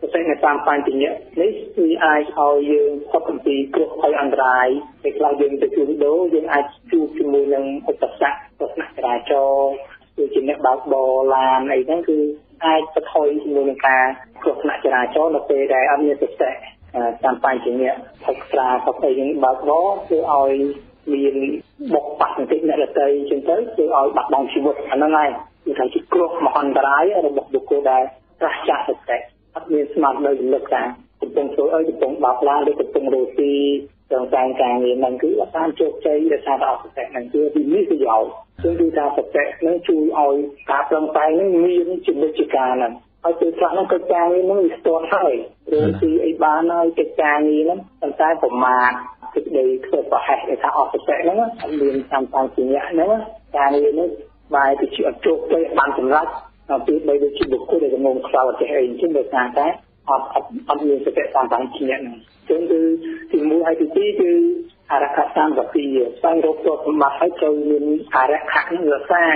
จะเป็นในตามปัจเจเนี้ยนี่คือไอ้เอายืมข้อปฏิกริยาไอ้อันตรายไปกลางยืมไปจูโดยืมไอ้จูจูมือนั่งอุปสรรคตกหนักกระจองคือจินเนี่ยบาบอลานไอ้นั่นคือไอ้ตะทอยมือหนึ่งตาตกหนักกระจองเราไปได้อันนี้จะเตะตามไปจริงเนี่ยศึกษาเขาไปยังบาร์บอคือเอาเรียนบกปักติดในระดับจนถึงคือเอาบักบองชีวิตอันนั้นไงคือการคิดกลัวมหันตรายอะไรบกบุกได้ราชาศึกษาอันนี้สมัครเลยเลือกการเป็นตรงโซ่เป็นตรงบาร์ลานหรือเป็นตรงโรตีตรงกลางเรียนนั่นคือตามโจทย์ใจราชาศึกษานั่นคือดินนี่คือเหยาซึ่งดูการศึกษานั่นช่วยเอาการลงไปนั่นมีนั่นจิตวิจิการนั่นเอาตัวกลางนั่งกระจายนั่งอีกตัวเท่าเรื่องที่ไอ้บ้านนั่งกระจายนี้นั่นตั้งใจผมมาติดเลยเกิดปัญหาในทางออกเสร็จนั่นนะเรียนทำการสิ่งนี้นั่นนะการเรียนนั่นไปติดเชื้อโรคไปบางสำลักติดไปติดฉีดบุกคู่เดี๋ยวจะงงคราวจะเห็นที่เด็กงานได้ออกเรียนเสร็จตามการสิ่งนี้นั่นซึ่งคือสิ่งมูไอติตี้คืออารักษ์สร้างแบบที่สร้างรบตัวสมบัติให้เจอมีอารักษ์เหนือสร้าง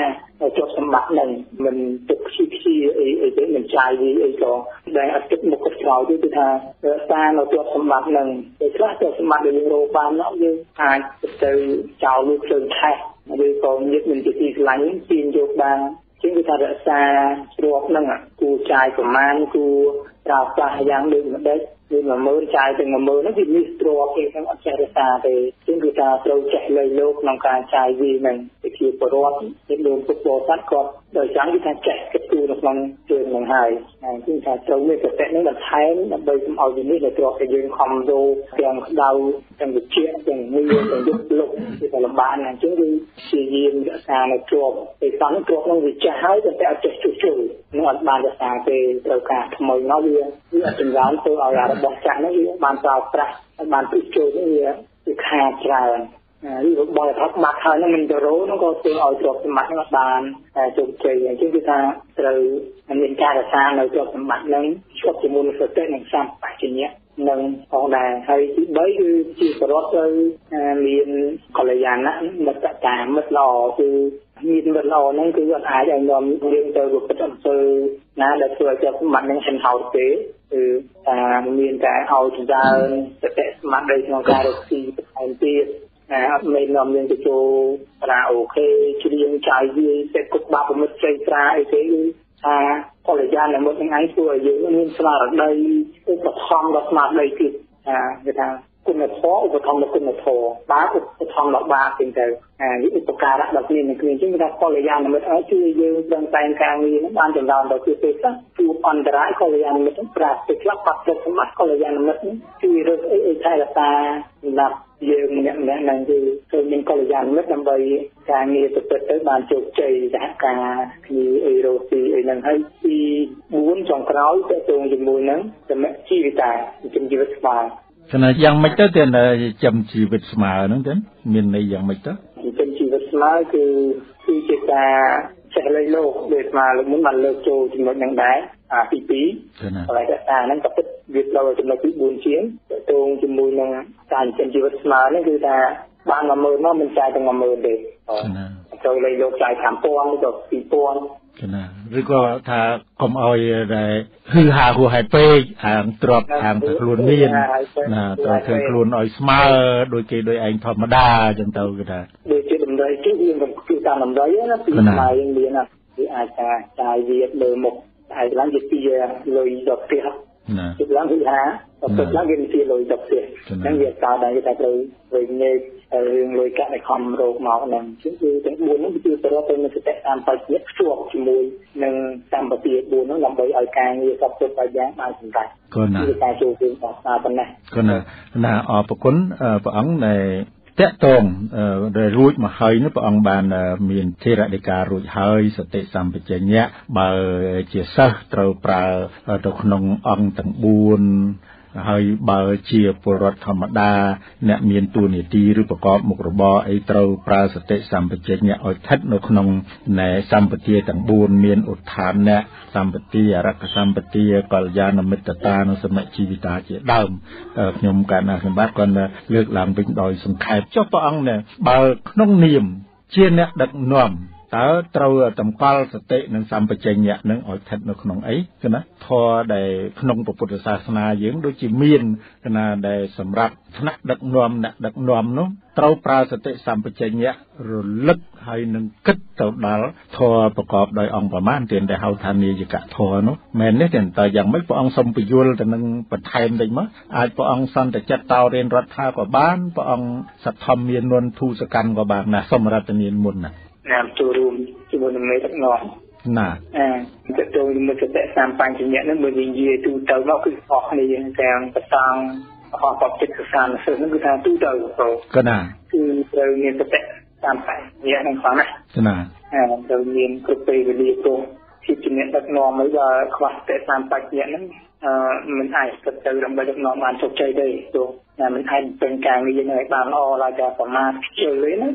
จดสมบัติหนึ่งมันตกชีพชีไอ้เด็กมันใจดีไอ้ก็ได้อัดติดมุกข่าวด้วยที่ทางสร้างเราจดสมบัติหนึ่งไอ้ก็จดสมบัติในโรงพยาบาลน้องยืนอาจะเจอเจ้าลูกเชิงไทยโดยกองยึดมันจะตีหลังปีนโยกบางซึ่งที่ทางรักษารวบนั่งอ่ะกูใจประมาณกู ราบใจอย่างดึงมันได้ดึงมันมือใจดึงมันมือนั่นคือมีสตรอกเองทั้งอัจฉริยะไปซึ่งคือการโปรเจกต์เลยโลกน้องการใจวีหนึ่งไปขี่ปลดเป็นโดนปลดปลดทัดกอดโดยช้างที่ทางแจกกระตูนักลงเตือนลงหายซึ่งการโจมตีกระแตนี่แบบไทยแบบใบเอาอย่างนี้เลยตรอกไปยืนคอมโดเตียงดาวเตียงเชียงเตียงมือเตียงยุบลงที่แต่ละบ้านนั่นซึ่งคือสี่ยีนกระซาในตรอกไปตั้งตรอกนั่งวิจัยแต่แต่เอาใจจุ่ยนวดบานกระซาไปโดยการขโมยน้อยนี่อาจารย์ร้านตัวเอาอย่างบอกจากนั่นเองบานตาประบานพิจูนี่เองคือขาดใจนี่บ่อยทับมาทางนั้นมันจะรู้นั่นก็ตัวเอาจบสมัติบานจุดเจียงที่ทางเราเรียนการสร้างเราจบสมัตินั้นชอบจะมุ่งสุดเต้นหนึ่งซ้ำไปเช่นนี้หนึ่งออกได้ใครใบคือจีบรถเลยเรียนกัลยาณะมัดจ่ามัดหล่อคือมีมัดหล่อนั่นคือว่าหายใจนอนเรียนเจอรูปประจำตัวนะเด็กตัวจะสมัตินั้นฉันเท่าเต๋อคือเรียนแต่เอาถึงจะเตะสมัติได้ทางการดนตรีเป็นอันตีนะครับในนามเรียนจะโจราโอเคชื่อเรียนใจดีแต่กบบาปมันใจตราไอ้เจ้าพอหลังจากนั้นมันยังไงตัวเยอะมันสลายได้อุปธรรมดอกมาได้ติดกระทั่งคุณนัทพ่ออุปธรรมดอกคุณนัทพ่อบ้าอุปธรรมดอกบ้าเป็นแต่อุปการะดอกนี้มันคือที่กระทั่งพอหลังจากนั้นมันเอาชื่อเยอะดังใจกลางมีน้ำตาลจนเราดอกคือเป็นสักตัวอันตรายพอหลังจากนั้นมันต้องปราศจากปัจจัยสมัติพอหลังจากนั้นมันชื่อเรื่องไอ้ชายละตาหลับเยื่อเงี้ยนั่นคือตัวยังกัลยาณมิตรนำไปการเงียบเปิดเผยบานโจกใจจะการมีเอโรตีเอนั่นให้ที่บุญสองครั้งจะตรงจมูกนั้นจะไม่ชีวิตาจำชีวิตสมาขณะยังไม่เจอแต่ในจำชีวิตสมานั่นเองมีในยังไม่เจอจำชีวิตสมาคือจิตตาจะเลยโลกเดินมาหรือมุ่งมันเลิกโจจมูกนั่งได้ปีปีอะไรก็ตามนั่นก็เป็นวิทย์เราจำเราพิบูลเชียงตรงจมูกนั่งการเป็นชีวิตสมานี่คือการบางละเมอเนาะมันใจต้องละเมอเด็กเราเลยโยกใจสามปวงจบสี่ปวงหรือก็ถ้าก้มเอาอะไรฮือหาหัวหายเป๊กอ่างตรอบอ่างตะกรุนนี่นะตรอบตะกรุนอ่อยสมาร์โดยเกโดยเองธรรมดาจังเตาก็ได้โดยเกดำไรเกดยังคือการดำไรนะปีใหม่ยังเรียนนะคืออาจารย์ใจเรียนเบอร์หมกไอ้ร้านจิตปีเลยดอกเสียจุดล้างคือหาจุดล้างกินซีลอยดอกเสียนั่งเวียดตาได้แต่เลยเงยเรื่องลอยกะในความโรคหมอกนั่งชิ้นคือแต่บุญนั่นคือแต่เราเป็นมันจะแตะตามไปเย็บสวกชิมูลหนึ่งตามปฏิบุญนั่นลำใบอ่อยกลางเยียกับตัวไปแย้งมาถึงใจก็น่ะคือการจูงดึงออกมาเป็นไงก็น่ะน่ะออกประคุณประอังในแตะตรงโดยรู้มาเฮยนึกประอังบานมีนเทระดิการรู้เฮยสติสัมปชัญญะเบอเจียสเตอร์ปลาตกนงอังตังบูนเฮยเบอเจียปรธรรมดาเนี่ยมีนตูนิตีหรือประกอบมุกรบอไอเตอร์ปลาสติสัมปชัญญะอัยทัดนกนงในสัมปติตังบูนมีนอุทธานเนี่ยสัมปติรักสัมปติกัลยาณมิตรตานุสมัชีวิตาเจดามยมการอาสมบัติก่อนเลือกหลังเป็นดอยสังขารเจ้าประอังเนี่ยเบอน้องนิ่มเชี่ยเนี่ยดักนวมแต่เราตำควาสติหนึ่งสามปัจจัยเนี่ยหนึ่งออกทัดหนึ่งขนมไอ้ก็นะพอได้ขนมปุถุศาสนาเยื่อโดยจิมีนก็นะได้สำหรับนักดักนวมนักดักนวมเนาะเราปราศติสามปัจจัยเนี่ยรุนลึกให้หนึ่งคิดต่อดาวทอประกอบโดยองค์ประมาณเตียนได้เฮาทานีจิกะทอเนาะแม้เนี่ยแต่ยังไม่พอองค์สมปิยุลแต่หนึ่งปัจจัยได้มั้ยอาจพอองค์สันแต่จัดเตาเรียนรัฐากว่าบ้านพอองค์สัตธรรมเมียนนวลทูสกันกว่าบ้านนะสมรัตนีมุนนะนามตัวรูมที่บนเมตักนอนน่ะจะโดนมันจะแตะสามปังอย่างเงี้ยนั่นมันยิงเยื่อตูเตาเราคือออกในยังแกงประตางออกปอบจิตสารสื่อนั่นคือทางตูเตาเราก็น่ะคือเราเรียนจะแตะสามปังเยอะในความน่ะก็น่ะเราเรียนกรุ๊ปไปเรียนตัวที่จุดเนี้ยตักนอนไม่ว่าขวัญแตะสามปังเยอะนั้นมันไอ้ก็จะลงไปตักนอนอ่านจบใจได้ตัวนะมันไทยเป็นกลางมีเยอะหน่อยบางอเราจะประมาณเยอะเลยนะ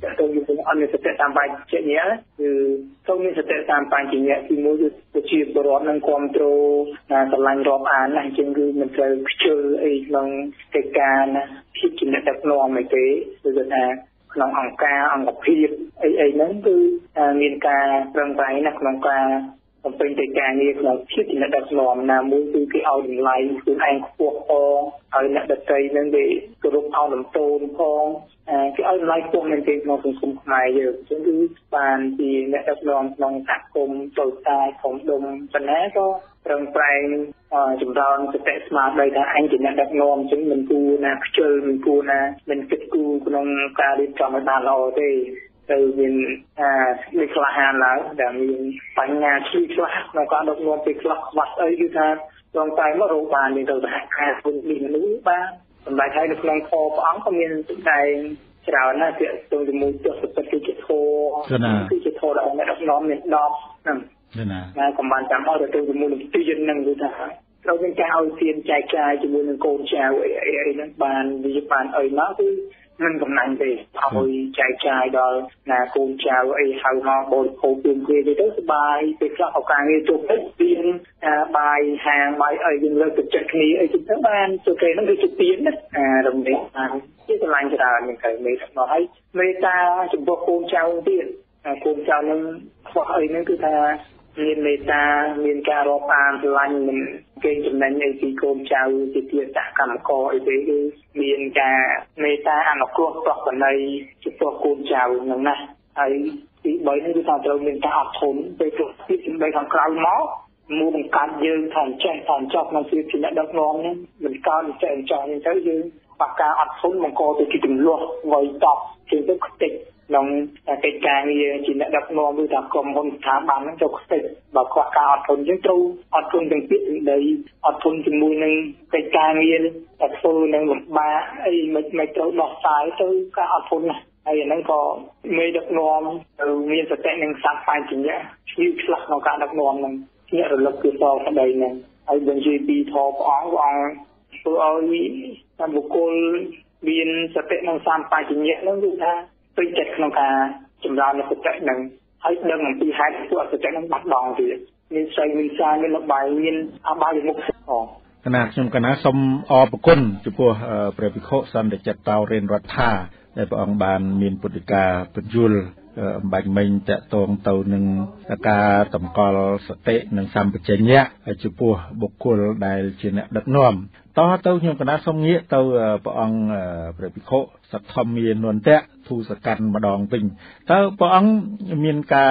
แต่ตรงอยู่ตรงอันนี้สเตตตามไปเช่นนี้คือตรงนี้สเตตตามไปจริงเนี่ยที่มือจะชีบร้อนนั่งความโตนะกำลังรอบอ่านนะจริงคือมันจะเจอไอ้ลองเหตุการณ์นะที่กินแต่นองไม่เตะคือจะลองอ่างกาอ่างกับพีดไอ้นั้นคือมีการเรื่องไรนะลองกา เป็นแต่แกงนี่เราคิดถึงระดับนอมนะมือคือที่เอาอย่างไรคือแองพวกพองเอาระดับใจนั่นเองกระดูกเอาลำโตนพองที่เอาอย่างไรพวกนั่นเองเราถึงคุ้มคายเยอะจนถึงบางทีระดับนอมนองตักกลมโตตายผมดมปัญหาก็เรื่องแปลงจุดเราจะแตะสมาร์ทได้นะอันที่ระดับนอมจนมันกูนะเจอมันกูนะมันเกิดกูกำลังการเรียนจอมตาเราได้เราเป็นมีคลาหานแล้วแต่มีปัญญาชีวิตละในการดำรงชีวิตละวัดเอ้ยยุทธาลองใจเมื่อโรงพยาบาลมีตัวแทนการคนดีมันรู้บ้างสมัยไทยในกลางโคฟองเขามีตัวใดเราหน้าเสียตรงจมูกเจาะสุดเป็นกิจโทที่กิจโทเราไม่รับน้อมเนี่ยน้อมนั่นงานกำบังจำเอาแต่ตรงจมูกตีเย็นนั่งยุทธาเราเป็นการเอาเสียนใจใจจมูกนั่งโกนแจวไอ้นั่นบานวิญญาณเอ้ยมากที่นั่นกำนันไปเอาใจใจดอลนาคูนชาวไอ้ชาวมอโบนโคบินเกลียดได้สบายไปคลาเอาการให้จุกได้เตียนบายหางบายไอ้ยิงเลิกจุดจักรีไอ้จุดทั้งบ้านจุดเกลียดนั่นคือจุดเตียนนะตรงนี้ที่กำลังจะด่าอย่างไรไม่ทำน้อยเมตาจุดบวกคูนชาวเตียนคูนชาวนั้นฝ่ายนั่นคือทามีเมตามีการรอปานพลังมันเก่งจำนวนไอ้ที่โกมชาวจิตเตียนจากกรรมก่อไอ้เด็กมีการเมตาอันออกตัวตอกกันในจิตตัวโกมชาวนั่นนะไอ้ที่ใบนี้ที่ทางเรามีการอัดทนไปจุดที่เป็นใบของกลางหม้อมูบังการยืนถ่านแช่ถ่านจอกมันคือที่ระดับน้องนี่มันก้าวแช่จอกยังใช้ยืนปากกาอัดทนมังกรตัวที่ถึงลวกไว้ตอกถึงต้องติดลองกิจการนี่จินดับนอมดูจากกรมคนถามบ้านนั้นจะติดแบบกว่าการอดทนยังตู้อดทนยังติดได้อดทนจมูกหนึ่งกิจการนี่อดทนหนึ่งบ้าไอ้ไม่เจ้าดอกสายเจ้าการอดทนนะไอ้นั่นก็ไม่ดับนอมมีสติหนึ่งสามไปจริงเนี่ยชีวิตหลักของการดับนอมนั้นเนี่ยเราคือต่อไปนั่นไอ้บัญชีปีทอปอ้างว่าตัวไอ้การบุคคลมีสติหนึ่งสามไปจริงเนี่ยนั่นคือท่าไปเจ็ดขนมกาจำลองในสุดใจหนึ่งให้เดิมของปีไฮตัวสุดใจนั้นบัดดองสิมีใส่มีซายมีลบใบมีอาบายมุกสอขณะชมคณะสมอปกุลจุปัวเปรพิโคสันเดจัตตาเรนรัฐาในประองบานมีนปุติกาปัญจุลบัดเมงจะตรงเตาหนึ่งกาต่ำกอลสเตะหนึ่งสามปัจเจเนะจุปัวบุคคลได้เจเนะดักน้อมต่อเตาชมคณะสมเงี้ยเตาประองเปรพิโคสัทธมีนวลเตะทูสกันมาดองปิงถ้าปะอังมีนกา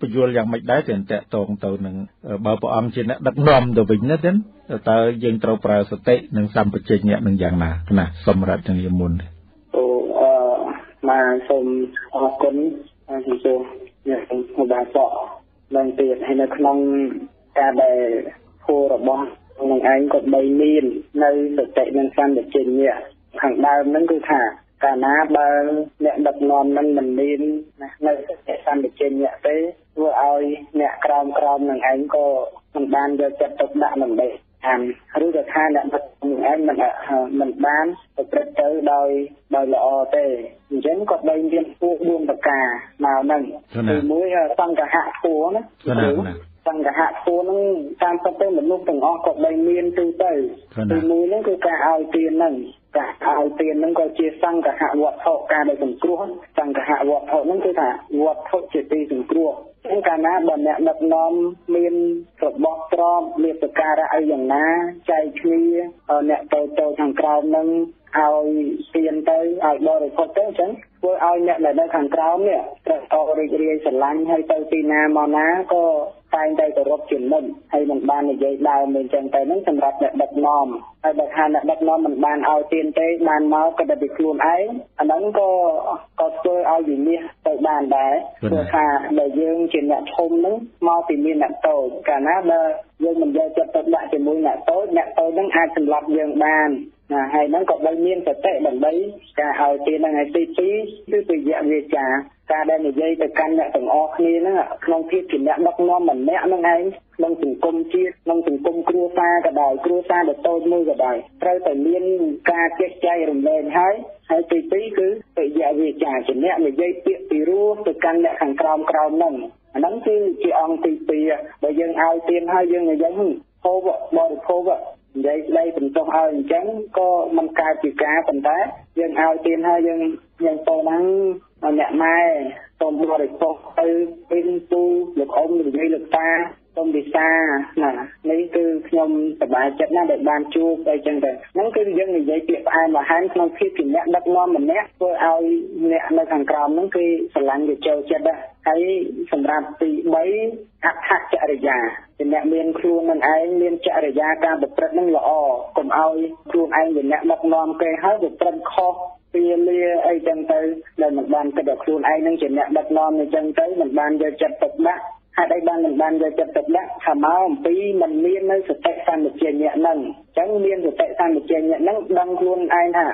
ประโยชน์อย่างไม่ได้แต่แตะตรงตัวหนึ่งบ่าวปะอังเช่นดักนอมตัวปิงนั่นเองแต่ยังตัวปลาสเตะหนึ่งซ้ำประเจงเนี่ยหนึ่งอย่างน่ะนะสมรัตนิยมลตัวมาสมก้นที่โจเนี่ยมุดาเจาะลองเตียนให้นักน้องกาใบโครบองหนึ่งไอ้กดใบมีนในสเตะหนึ่งซ้ำประเจงเนี่ยขังดาวนั่นคือขาการน้าบางเนี่ยดับนอนมันมันดินนะในสัตว์สันเดชเนี่ยไปว่าเอาเนี่ยกราวหนึ่งไอ้ก็มันบานจะจับตกด่ามันได้อ่านรู้จักท่าเนี่ยหนึ่งไอ้มันอ่ะมันบานตกประเจอโดยละออเตอย่างเช่นกดใบเรียนพวกดวงปากกาหนาวนั่งคือมุ้ยตั้งกระหะทัวนะตั้งกระหะทัวนั่งตามสเปนเหมือนลูกตึงออกกดใบเรียนตื้อตื้อคือมุ้ยนั่นคือการเอาเตียนนั่งการเอาเตียนนั่นก็เชื่อสังกะหะวัฏโทการได้สมครัวสังกะหะวัฏโทนั่นคือว่าวัฏโทเจตีสมครัวซึ่งการน้าบ่เนี่ยดับน้อมมีนสดบอกตรอมเรียบการะอะไรอย่างน้าใจเคลียเนี่ยโตทางกราวนั่งเอาเตียนไปเอาบริโภคเต้นฉันว่าเอาเนี่ยในทางกราวเนี่ยเอาเรียนสันหลังให้เตาตีนามาน้าก็ตายใจตัวรบจุนนั่นให้มันบานในใจดาวเหมือนจังใจนั่นสำหรับเนี่ยดับน้อมไอ้แบบฮานแบบน้อมมันบานเอาเตียนไปบานเมาส์กระดิกรวมไอ้อันนั้นก็เจอเอาอย่างนี้ไปบานได้เพื่อขาเดี๋ยวยืมเช่นเนี่ยทมนึงเมาส์ตีมีหนักโตกันนะเบอร์ยืมมันจะจับตัดได้เฉยมุ้ยหนักโตนั่งอาสำหรับยืมบานให้นั่งกดใบมีนแต่เตะแบบใบจะเอาเตียนนั่งให้ตีคือตัวอย่างเวจ่าการได้ในใจแต่การเนี่ยต้องออกนี่นะน้องพี่กินเนี่ยดักน้อมเหมือนแม่น้องไอ้น้องถึงกลมเจี๊ยบน้องถึงกลมครัวซากระดายครัวซาเด็ดโตมือกระดายเราแต่เลี้ยงกาเจี๊ยบใจรุนแรงให้ตีคือแต่อย่าเวียจ่ากินเนี่ยในใจเปียกตีรู้แต่การเนี่ยขังกราวนั่งนั่นคือจีอองตีเปียแต่ยังเอาเตียนให้ยังในใจหึ่งโคบะบอดโคบะได้เป็นต้องเอาอย่างจังก็มันกาจีกาเป็นแต่ยังเอาเตียนให้ยังโตนั่งมันเนี่ยไม่ตอนบริโภคเป็นตู้หรืออมหรือไงหรือตาต มดิซาน่ะนี่คือขนมสบายจัดหน้าเด็กบานจูไปจังเลยนั่นคือยังมีใจเปรียบไอ้มาหันน้องพี่ถิ่นเนี้ยดับน้อมเหมือนเนี้ยเพื่อเอาเนี้ยในทางกลางนั่นคือสลังเดือดเจ้าจัดได้ใช้สำหรับตีใบหักหักจริยาเป็นเนี้ยเรียนครูมันไอ้เรียนจริยาการบุตรนั่งหล่อกลมเอาครูไอ้เหมือนเนี้ยดับน้อมเกยให้บุตรคอเปลี่ยนเลยไอ้จังเตยในหนึ่งบานกระดกครูไอ้นั่งเจ็บเนี้ยดับน้อมในจังเตยหนึ่งบานจะจัดตกนะหากได้บ้านหนึ่งบ้านจะตกได้ทำเอาปีมันเลี้ยงนั่นสุดแต่การหมดเจียนเนี่ยนั่นจังเลี้ยงสุดแต่การหมดเจียนเนี่ยนั่นดังครูนไอ้ฮะ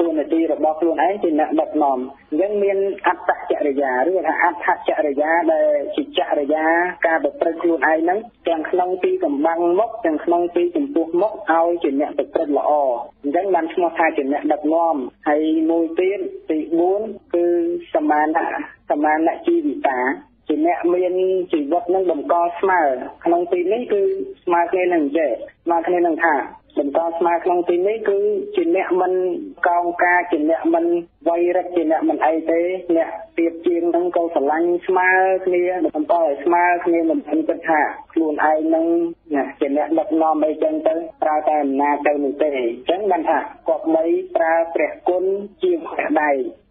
ตัวในตีเราบอกครูนไอ้จีนแบบนอมยังเลี้ยงอัตตะจริยาหรือว่าอัตตะจริยาได้จิตจริยาการแบบเป็นครูนไอ้นั้นจังขนมปีกับบางมกจังขนมปีกับตัวมกเอาจีนเนี่ยแบบเป็นละอยังมันสมถะจีนเนี่ยแบบนอมให้มวยเตี้ยตีบุญคือสมานะจีวิตาจีเนเมียนจีวัดนั่งดมกอสมาขนมตีนี้คือมาเกนังเจมาเกนังท่าดมกอสมาขนมตีนี้คือจีเนมันกองกาจีเนมันไวรัสจีเนมันไอเตเนี่ยเปียบจีนทั้งเกาสลังสมาเนี่ยดมกอสมาเนี่ยมันเป็นปัญหาครูนไอนังเนี่ยจีเนแบบนอมไอจังเตอปลาแต่นาเตอหนึ่งเตจังปัญหากอบไม้ปลาแปรก้นจีบแปรใด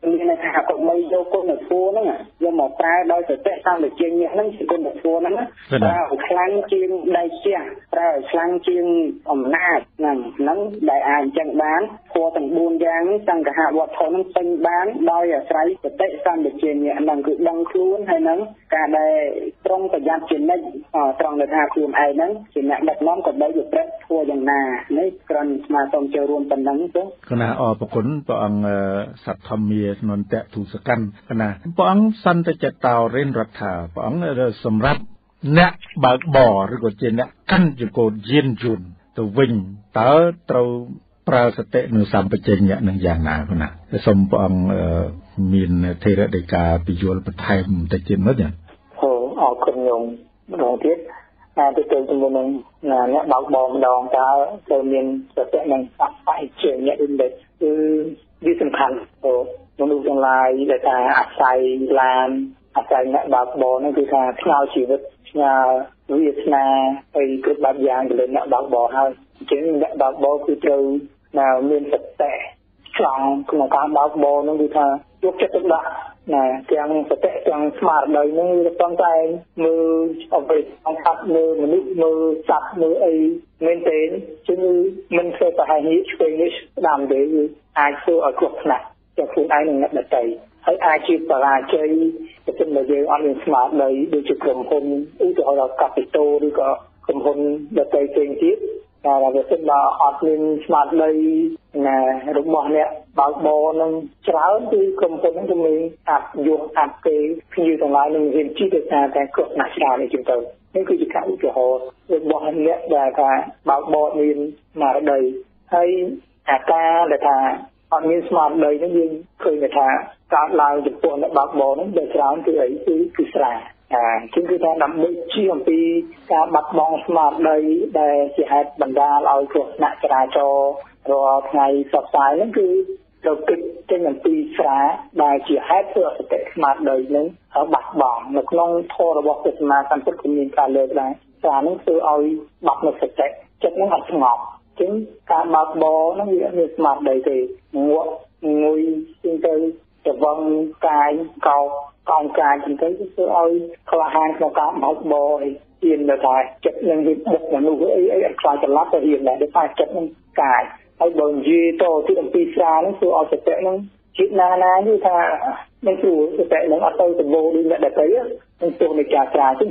นี่นะครับก็ไม่โยกหนึ่งฟูนั่นอ่ะโยมหมอกตายโดยสุดแต่ตั้งหรือเจียงเนี่ยนั่นคือคนหนึ่งฟูนั่นนะเราคลังเจียงได้เชี่ยเราคลังเจียงอมนาดนั่นได้อ่านจังบ้านพัวตั้งบูนยางตั้งกระหัวทองนั่งเป็นบ้านโดยใช้สุดแต่ตั้งหรือเจียงเนี่ยนั่นคือดังครูนให้นั่นการได้ตรงประหยัดเจียงได้ตรงเดือดหาครูนไอ้นั่นเจียงเนี่ยแบบน้อมกับได้หยุดแป๊บพัวอย่างนาในกรณีมาตรงเจริญเป็นนั่นตัวขณะออกผลต่างสัตธรรมีนนแตะถูกสกันขณะป้องสันตะเจตาวเร่นรัฐาป้องสำรับเนะบากบ่อหรือกดเจนเนะกันจะโกดเย็นจุนตัววิ่งเต๋อเตาปราสเตนุสามเปเจนเนี่ยหนึ่งอย่างนาคนน่ะสมป้องมีนเทระเดกาปิโยลปไทยมันตะเจนมั้งเนี่ยโอ้ออกคนยงหลวงทิศจะเจอจำนวนหนึ่งเนะบากบ่อมันดองเต๋อเจอมีนสเตนหนึ่งตัดไปเฉียงเนี่ยอินเด็กคือที่สำคัญโอ้ลงดูจังไรแต่การอาศัยลานอาศัยเนี่ยบาปบอนั่นคือการเล่าชีวิตงานวิทยาไปกึศบาปยางเลยเนี่ยบาปบอให้จริงเนี่ยบาปบอคือเจอแนวเมียนตัดแต่หลังของการบาปบอนั่นคือการยกเจ็ดละนะยังตัดแต่ยังสมาร์ทเลยนั่นคือต้องใจมือเอาไปต้องทับมือมันนี่มือจับมือไอเมียนเต้นจึงมันเคยไปให้ฮิชไปนิชดามเดียวอาจจะเอากลับนะจะคุณไอ้หนึ่งนัดใจให้อาชีพปลาใจจะเป็นแบบเดียวอันสมาร์ทเลยดูจุดกลุ่มคนอุ้ยจะเอาเรากลับไปโตดูก็กลุ่มคนแบบใจเก่งที่เราจะเป็นแบบอันสมาร์ทเลยนะรูปแบบเนี้ยบางโมนั่งเช้าที่กลุ่มคนนั้นจะมีอัดโยนอัดเกย์พี่อยู่ตรงไหนหนึ่งเห็นที่เด็กงานแต่กลุ่มหนักชาในจุดตัวนี่คือจุดการอุจจาระรูปแบบเนี้ยแต่การบางโมมีมาเลยให้อาการแต่การอันนี้สมาร์ทเลยนั่นเองเคยเนี่ยท่าการลายจุดตัวเนี่ยบางบ่อนั้นเดือดร้อนคือไอ้คือสลายจึงคือท่าดำเนินชีวิตปีการบัดมองสมาร์ทเลยได้เสียหายบรรดาเราตรวจหน้าจราจรรอไงสอบสายนั่นคือเราติดเช่นอย่างปีสลายได้เสียหายเพื่อสเตสมาร์ทเลยนั้นเขาบัดบ่อหนักน้องโทรระบบสมาร์ทการพูดคุยการเลือกได้สลายนั่นคือเอาบัดมาสเตสจัดนั่งหัดสงบจึงการบาปบอนั่นเองสมาร์ทเลยคืองัวงูจึงคือจะวางกายเก่ากองกายจึงคือเอาคลาหันของการบาปบอเอียนเลยท่าจับยังหิบหกอย่างนู้นไอ้คลายจะรับจะเอียนแหละได้ไปจับนั่งกายไอ้บางยีโตที่เป็นปีศาจนั่นคือเอาจะเตะนั่งคิดนานๆนี่ท่านั่นคือจะเตะนั่งเอาตัวจะโบดินแหละได้ไปนั่งตัวในกาจาซึ่ง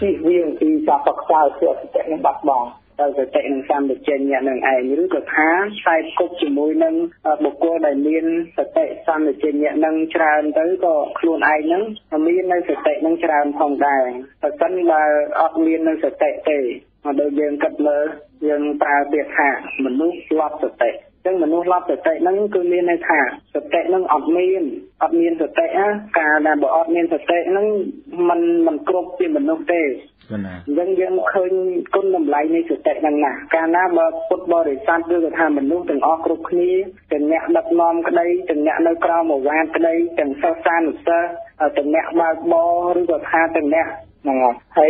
ที่เวียงปีศาจปักตาเสือเตะนั่งบาปบอเราจะเตะหนึ่งสามเดือนเจนเนี่ยหนึ่งไอ้นี่รู้กับฮะใส่กุ๊กจมูกหนึ่งบุกโกได้เมียนจะเตะสามเดือนเจนเนี่ยหนึ่งชราแล้วก็ครูนไอ้นั่งเมียนนั่งจะเตะนั่งชราทองได้แต่สั้นมาออกเมียนนั่งจะเตะเตะมาโดยยังกัดเลยยังตาเบียดห่างเหมือนลูกรอบจะเตะเรื่องเหมือนลูกรอบจะเตะนั่งคือเมียนในห่างจะเตะนั่งออกเมียนออกเมียนจะเตะการด่าบอกออกเมียนจะเตะนั่งมันกรบที่เหมือนลูกเตะยังเคยก้นลำไหลในสุดแต่นั่งหนาการน้าบดบริสันด้วยกระทำเหมือนนุ่งถึงออกรุกนี้ถึงเนี้ยดับนอมก็ได้ถึงเนี้ยในกราวหมู่บ้านก็ได้ถึงเศร้าซ่าหนุกเศร้าถึงเนี้ยบาบอหรือกระทำถึงเนี้ย นั่นไงให้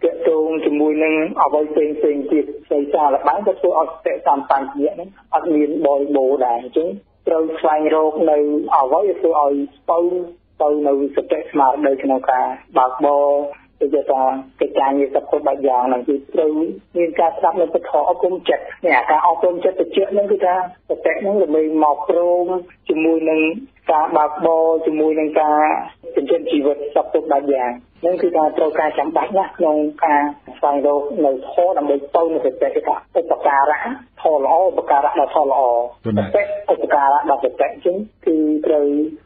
เกตูงจมูกนึงเอาไปเซ็งเซ็งจีบใส่ชาละบ้างก็ช่วยเอาเตะตามต่างเยอะนั้นอัดมีนบอยโบด่างจึงเราใส่โรคในเอาไว้ช่วยเอาเป้าในสเตจมาโดยขณะการบาดบอจะจะกระจายอยู่กับคนบางอย่างนั่นคือเรามีการทำในประท้วงเอากลมจัดเนี่ยการเอากลมจัดติดเชื้อนั่นคือการแตะนั่นก็มีหมอกโรคจมูกนึงการบาดบอจมูกนึงการเป็นเช่นชีวิตกับคนบางอย่างนั่นคือการโปรการจำบัดนะลงการใส่โรคในท่อดำเนินเป้าในสเตจกับอุปการะท่อละออุปการะในท่อละอเตะอุปการะในสเตจซึ่งคือเรา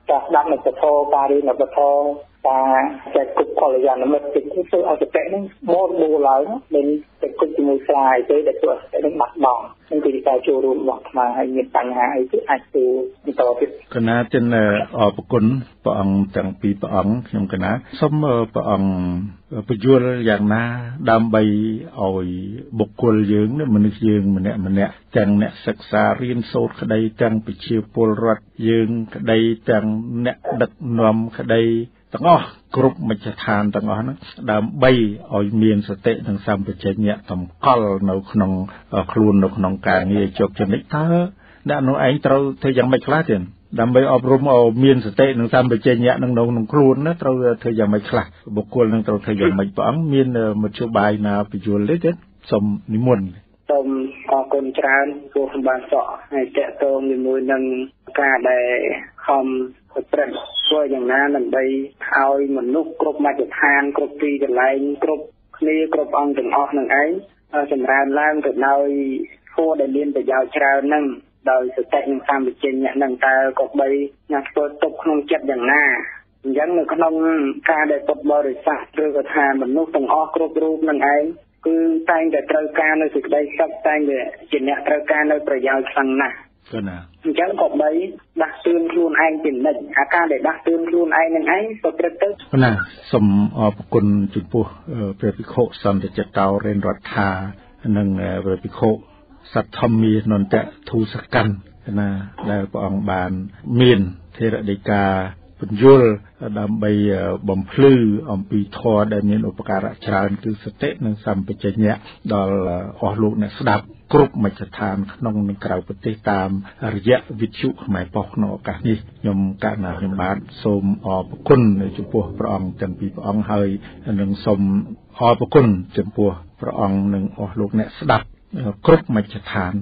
จะดำในประท้วงการเรียนในประท้วงการจะกุบขอระยะนั้นมันติดที่ตัวอักเสบนั้นมอดบูร้ายเป็นเป็นกุบจมูกทรายเจอแต่ตัวอักเสบนั้นหมักดองนั่นคือการโจรรวมหลอกมาให้มีปัญหาไอ้ที่อาจจะมีต่อไปคณะเจนออกประกนประอังจังปีประอังยมคณะสมประอังประยุรอย่างน่าดำใบอ่อยบกคนเยืองเนี่ยมันเยืองมันเนี่ยจังเนี่ยศึกษาเรียนโซดคดีจังไปเชียวปลรัดเยืองคดีจังเนี่ยดักนวมคดีตั้งอ๋อกรุ๊ปมัจฉานตั้งอ๋อนะดามใบออยเมียนสเตตั้งซ้ำไปเช่นเนี้ยต่ำก้าวหนอกหนองครูนหนอกหนองกาเนี่ยจบจนได้เธอด้านนู้นไอ้เราเธอยังไม่คลาดเองดามใบอบรมเอาเมียนสเตตั้งซ้ำไปเช่นเนี้ยหนองหนองครูนนะเราเธอยังไม่คลาดบุคคลหนึ่งเราเธอยังไม่ป้องเมียนมัจฉบายนาไปจวนเล็กๆสมนิมนต์สมออกคนจานตัวคนบางเสาะให้แกะตรงในมือหนึ่งกาได้คอมผลประโยชน์ก็อย่างนั้นนั่นไปเอาเหมือนลูกกรบมาจากทานกรบตีจากไหลกรบคลีกรบอ่องถึงออกหนึ่งไอ้สำราญล่างถึงเราทั่วได้เรียนแต่ยาวชาวนั่งโดยสุดแต่งตามไปเจนเนี่ยนั่งตากบใบนักตัวตกน้องเจ็บอย่างหน้ายังในขนมกาได้ตบบริษัทด้วยกระทานเหมือนลูกถึงออกกรบรูปนั่นไอ้คือแต่งแต่ตรการในสุดได้ซับแต่งแต่เจนเนี่ยตรการในประยาวสั่งนะฉันกบใบดักตื่นรูนไอเป็นหนึ่งอาการเด็กดักตื่นรูนไอนั่นไอ้สเปรเตอร์น่ะสมอปกุลจุดปูเปรปิโคสันเดจเตาเรนรัตธาหนึ่งเปรปิโคสัตธมีนนจะทูสกันนะได้ปองบานมีนเทระเดกาปัญญุลดำใบบ่มพลืออมปีทอได้มีอุปการะชานคือสเตนนังสัมปเจเนะดอลออลูกเนี่ยสดับกรุ๊ปมัจทานขนมในกล่าวปฏิตามระยะวิชุหมายปอกนอกกันนี่ยมกานาหิมาสมอปคุณจุปัวพระองค์จังปีพระองค์เฮยหนึ่งสมอปคุณจุปัวพระองค์หนึ่งออลูกเนี่ยสดับกรุ๊ปมัจทาน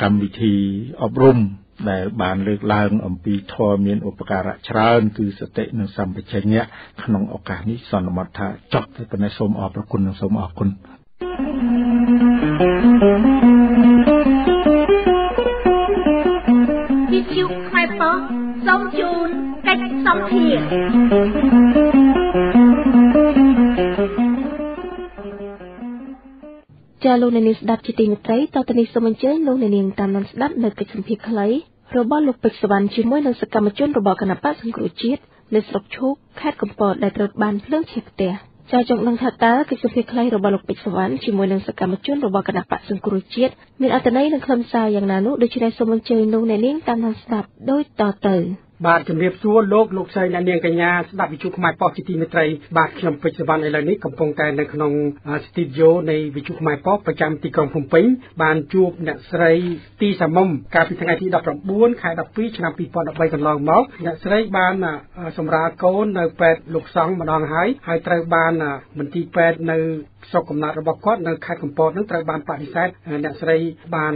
กรรมวิธีอบรมแต่บานเลือกลางอมปีทอมีนอุปการะชราญคือสเตนสัมปชัญญะขนมโอกาสนี้สอนมัทธะจบแต่ในสมออกประคุณสมออกคุณวิจิวไมโปสมจูนเก็กสมเพียจะลงในนิสดับจิตติมิตรัยต่อตนิสมันเจนลงในเนียงตามนันสดับในกิจสัมผัสคล้ายโรบอลูกเป็ดสวรรค์ชิมวยในสกรรมชนโรบอคณะป้าสังกฤษจิตในสกชุกแคดกำปอดได้ตรวจบานเพื่อเช็คเตะจะจงนังทัตตากิจสัมผัสคล้ายโรบอลูกเป็ดสวรรค์ชิมวยในสกรรมชนโรบอคณะป้าสังกฤษจิตมีอัตนัยในคลำสายอย่างนานุโดยชนัยสมันเจนลงในเนียงตามนันสดับโดยต่อเติมบาดจำเรียบซัวโลกใช้ในเนียงกัญญาสดับวิจุขมายปอกิติมิตรัยบาดเขียมปัจจุบันในเรื่องนี้กำปองแต่ในขนมสติโยในวิจุขมายปอกประจำตีกรองผมปิ้งบาดจูบเนสไรตีสมมการพิจารณาที่ดับระบุนขายดับปีชนะปีปอนดับใบกันลองม็อกเนสไรบาดสมราโกนในแปดลูกสองมาดองหายไตรบาดเหมือนตีแปดในสกมนาระบบก็ในขายกำปองนั้นไตรบาดปฏิเสธเนสไรบาด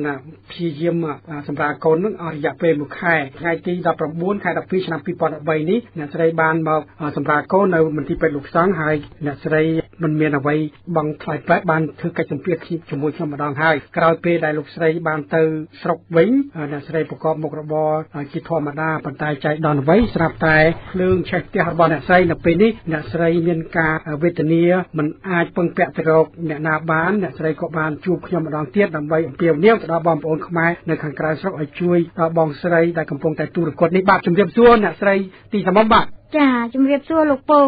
พีเยี่ยมสมราโกนนั้นอริยเปรมุขายไงตีดับระบุนขายดับปีชนะปีปอนดับใบนี้เนสไรบาดมาสมราโกนในเหมือนตีแปดลูกสองหายเนสไรมันเมียนเอาไว้บังไข่แปะบานคือกระจมเปียกขีดจมูกชมดองหายกราวเปรได้ลูกสไลบานเตอร์สกวิ่งเนสไรประกอบมกระบอกิทอมาดาปันตายใจดอนไว้สลับตายเครื่องเช็คที่ฮาร์บอนเนสไรนับไปนี้เนสไรเมียนกาเวทเนียมันอาจเปิงแปะตรกเนนาบานเนสไรก็บานจูบชมดองเตี้ยดำไว้เปียวเนี้ยดาบอมโอนขมายในขันกลางสกอช่วยดาบองสไลได้กำปองแต่ตูรกดในบาปจมเรียบซัวเนสไรตีสมบัติจ้าจำเรียบซัวลูกปู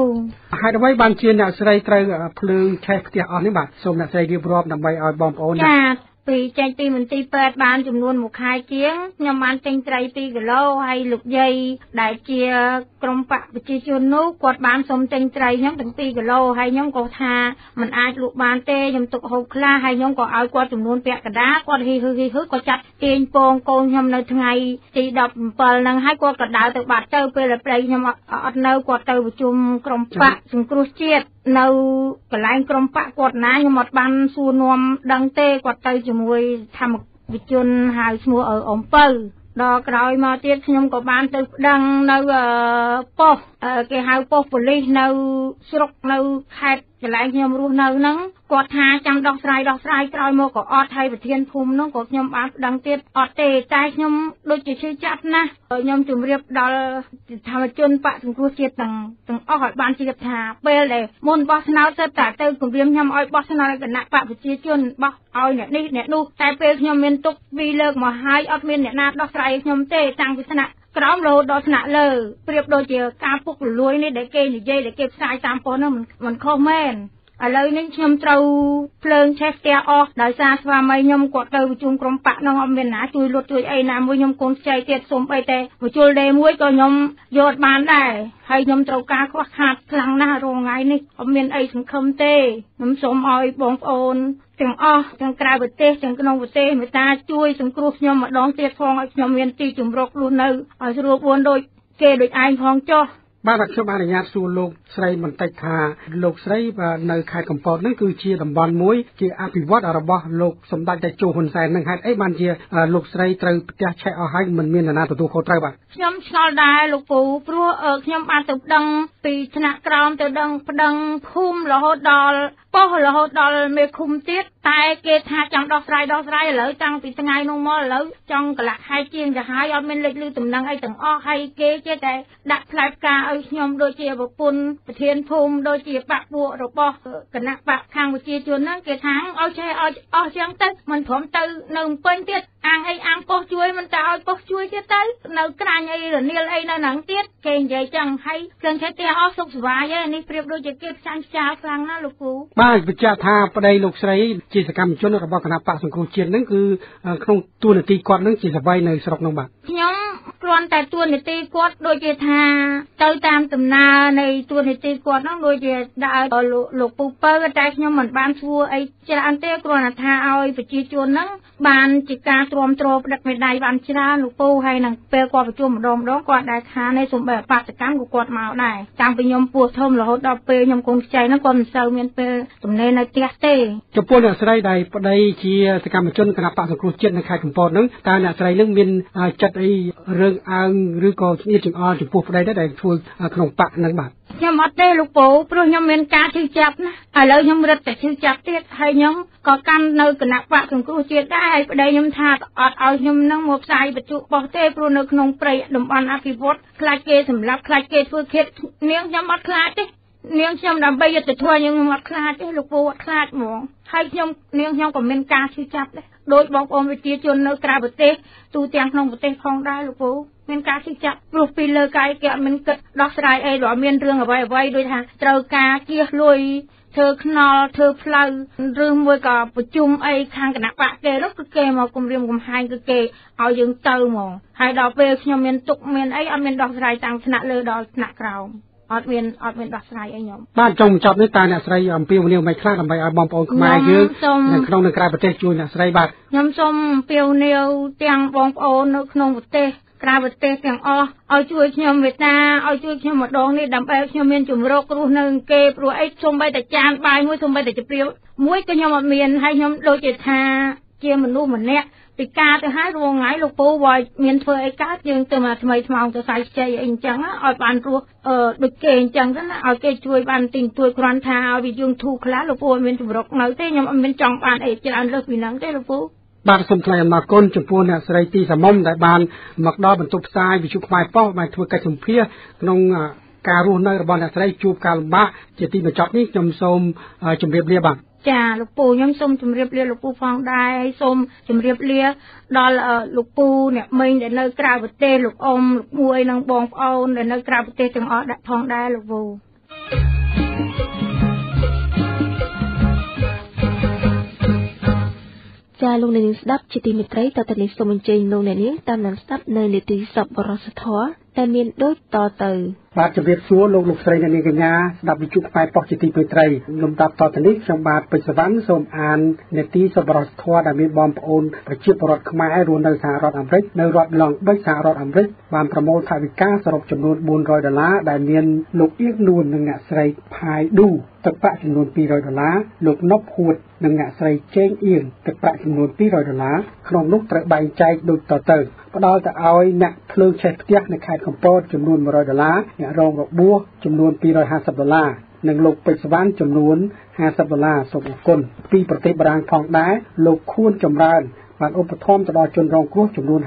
หายดำไว้บานเชียนเนี่ยสไลเตอร์เพลิงใช้เตียงอ่อนนี่บัดสมเนี่ยสไลเรียบรอบดำไว้อ่อยบอมโอนจ้าไป ปีใจตีมันตีเปิดบานจำนวนหมูคายเจียงยามันเต็งใจตีกะโลให้หลุดใยได้เจียกรมปะปจิจุนุกดบานสมเต็งใจย้อมถึงตีกะโลให้ย้อมกอทามันอาจหลุดบานเตยมตกหกลาให้ย้อมกอเอากดจำนวนเปียกระดากดฮือก็จัดเตียนโปงโกงยำในไงตีดอกเปิลนังให้กดกระดาตกบาดเตยเปรย์เปรย์ยำอัดเนากดเตยประชุมกรมปะถึงครูเจียเรากลายกรมปะกดน้ำหมดบันสูนวมดังเตกดเตยจมวยทำวิจนหายมัวอมเปอร์ดอกลอยมาเตี้ยยมกบานเตยดังเราปอเกหายปอผลิเราสรกเราขาดกลายยมรู้เรานั้นกดหาจำดอกสายลอยมัวกอดไทยประเทศภูมิน้องกดยมบันดังเตี้ยอดเตยใจยมโดยจะชื่อจัดนะยมจุ่มเรียบดอทำจนปะถึงครูเชียตั้งอ้อยบานจีกับทาเปลเลยมนบอสนาเตแต่เตยกลุ่มเรียมยมอ้อยบอสนากันนะปะประเทศจนบออ้อยเนี่ยนี่เนี่ยนู่แต่เปลยมเมนตุกวีเลิกมาหายอดเมนเนี่ยนาดอกสายยมเตยจังพิศนะกล้อมโลดสนะเลยเปรียบโดยเจียกาปุกรวยนี่เด็กเกยหรือเย่เด็กเก็บทรายตามปนนั่นมันข้อแม่นอะไรนี่ยมเตาเพลิงเชฟเตียออกได้ซาสวามัยยมกอดเตาประชุมกรมปะน้องอมเวนหนาจุยลดจุยไอนามวยยมกงใจเตียสมไปแต่ประชุมเลมวยก็ยมโยดบานได้ให้ยมเตากาก็ขาดพลังหน้าโรงไงนี่อมเวนไอถึงคำเต้น้ำสมออยบองโอนจังอ้อจังกลายประเทศจังกนองประเทศเมตตาจุยสังครูยมดองเตียทองยมเวนตีจุ่มรกลุนเอาอสรุปวนโดยเกโดยไอพองจ้อบ้านหลักชาวบ้านในญาติสูโลกไซมันไตคาโลกไซในขายกำปองนั่นคือเชียร์ดับบอลมวยเกี่ยอภิวัตรบะโลกสมดังใจโจหุนแสนนั่งหายไอ้บ้านเชียร์โลกไซเตยจะใช้เอาให้มันเมียนนาตัวโคตรไตบ้านยมชอลได้ลูกปูพรัวยมอาตุบดังปีชนะกรามตัวดังพดังพุ่มละหดดอลป้อละหดดอลเมคุมติดตายเกธาจังดอกไซเหลือจังปีสงายนงมอเหลือจังกระหายเชียงจะหายยอมเมนเล็กลือตุ่มดังไอ้ตึงอ้อให้เกเจแต่ดักพลายกาย่อมโดยเจียบปุนประเทศภูมิโดยเจียปะบัวรบกนักปะคางประเจียจนนั่งเกทังเอาใช้เอาเชียงเต้มันผอมเต้หนึ่งเปิ้ลเตี้ยอ่างไออ่างปอกช่วยมันจะเอาปอกช่วยเตี้ยเต้หนึ่งกลางไอหรือเนียไอหนังเตี้ยเก่งใหญ่จังให้เกินใช้เตี้ยเอาสุขสบายยันนี่เปรียบโดยเจียเก็บสังชาฟังนะลูกปูบ้านประเจียท่าประเดี๋ยวลูกใส่กิจกรรมจนรบกนักปะสังคมเชียนนั่นคือต้องตัวหนึ่งตีกอดนั่งกิจวัยในสระน้องบ้านย่อมกลอนแต่ตัวหนึ่งตีกอดโดยเจียท่าเต้ตามตำนาในตัวในตีกวดน้องโดยจะได้หลบปูเปอร์กระจายขยมเหมือนบ้านชัวไอเจรันเต้กรนาธาเอาไปจีจวนนั่งบานจิกาตรวมโตรประดับในใดบานชราหลบปูให้หนังเปลือกกวดประจุมดมร้องกวดได้ค้าในสมบัติปาจักรรมกวดมาได้จางไปยมปวดทมหลอดดอกเปยยมคงใจนั่งกลมเซลเมียนเปย์ตำเนในเตี้ยเต้จะพูดอะไรได้ประเดี๋ยวที่กิจกรรมจนขณะปะสังคมเจ็ดในขายของปอดนั่งการอะไรเรื่องเมียนจัดไอเรื่องอังหรือก็นี่ถึงอ่อนถึงปวดประเดี๋ยวได้ทัวขนมปะนั่งบาดยมอดได้ลูกปูเพราะยมเมนกาชื่อจับนะอะไรยมรัดแต่ชื่อจับเตี้ยให้ยมก่อการในกนักปะถึงกู้เจียได้ประเดี๋ยวยมทาอดเอายมนั่งหมอบใส่ประจุปอกเต้ปลุนขนมเปรี้ยดมอันอภิวัตคลายเกสำหรับคลายเกเพื่อเข็ดเนี้ยยมอดคลาดเต้เนี้ยยมดำใบจะทั่วยมอดคลาดเต้ลูกปูอดคลาดหมองให้ยมเนี้ยยมกับเมนกาชื่อจับเลยโดยบอกอมวิจิจนในกราบเต้ตูเตียงนงเต้พองได้ลูกปูเมียนกาที่จับรูปปีเลกายเกี่ยมันเกิดดอกสลายไอหล่อเมียนเรื่องเอาไว้โดยทางเตากาเกี่ยลอยเธอขนอเธอพลอยเรื่องมวยกับประจุมไอทางกระนักปะเกล็ดก็เกยมากลุ่มเรียมกลุ่มไฮก็เกยเอายึงเตาหมองไฮดอกเบลขยมเมียนตุกเมียนไอเอาเมียนดอกสลายต่างชนะเลยดอกชนะเราอดเวียนดอกสลายไอหยมบ้านจงจับในตาเนี่ยสลายอัมพิวเนียวไม่คลาดอัมไปบอมปองขึ้นมาเยอะในขนมในกลายประเทศจูนเนี่ยสลายบัดยำส้มเปียวเนียวเตียงบอมปองในขนมประเทศกราบเตะเสียงอ้อเอาช่วยขยมเวตาเอาช่วยขยมหมดดองนี่ดำไปขยมเมียนจุ่มโรครู้หนึ่งเก็บรู้ไอ้ชมใบแต่จานใบมุ้ยชมใบแต่จะเปรี้ยวมุ้ยก็ขยมเมียนให้ขยมโดยเจตนาเจียมมันรู้เหมือนเนี้ยติกาจะให้รวงไงลูกปูวอยเมียนเฟอไอ้ก้าจึงจะมาทำไมมองจะใส่ใจเองจังนะเอาปานรู้ดึกเก่งจังนะเอาเกช่วยปานติ่งช่วยกรันทาเอาไปยุ่งถูกคล้าลูกปูเมียนจุ่มโรคหน่อยเต้ขยมเมียนจองปานไอ้จานเลิกวินังเต้ลูกปูบางสมพลายมาก้นจุ่มปูนเนี่ยสไลตีสมมได้บานมักดอบรรทุกทรายวิชุกไม้ป้อไม้ทัวกระจุ่มเพี้ยน้องการุณในระบอบเนี่ยสไลจูบการลำบะเจตีมาจอดนี่จมสมจมเรียบเรียบบังจ้าลูกปูย้อมสมจมเรียบเรียบลูกปูฟองได้สมจมเรียบเรียบดอลลูกปูเนี่ยไม่เดินในกราบเตะลูกอมลูกมวยนางบองเอาเดินในกราบเตะถึงออดทองได้ลูกปู จะลงในนิสดับจิตมิตรต่อตนิสสมเจนลงในนี้ตามนันสดับในเนติสับบรสทอแต่มีด้วยต่อเติบาดจะเบียดซัวลงลูกใส่ในนี้กันยาสดับวิจุไปปอกจิตมิตรลมดับต่อตนิสสมบาดเป็นสวรรค์สมอานเนติสับบรสทอแต่มีบอมโอนประชีพรถขมายรวนในสหรัฐอเมริกในรัฐลองเบสหรัฐอเมริกบางประโมทาวิก้าสรุปจำนวน$100ได้เมียนลูกเอียงนูนหนึ่งอ่ะใส่พายดูตะปะจำนวน$200ลูกนบหูดหนึ่งอ่ะใส่เจงเอียงตะปะจำนวน$200ขนมลูกตะใบใจดูต่อเติมพอเราจะเอาเนื้อเพลิงเช็ดยักในขายของโปรจำนวน$100เนื้อรองดอกบัวจำนวน$250หนึ่งลูกเป็นสวรรค์จำนวน$50สมกุลปีปฏิบัติการทองได้ลูกคูณจำรานบาทอุปทอมตลอดจนรองกรุ๊ปจำนวน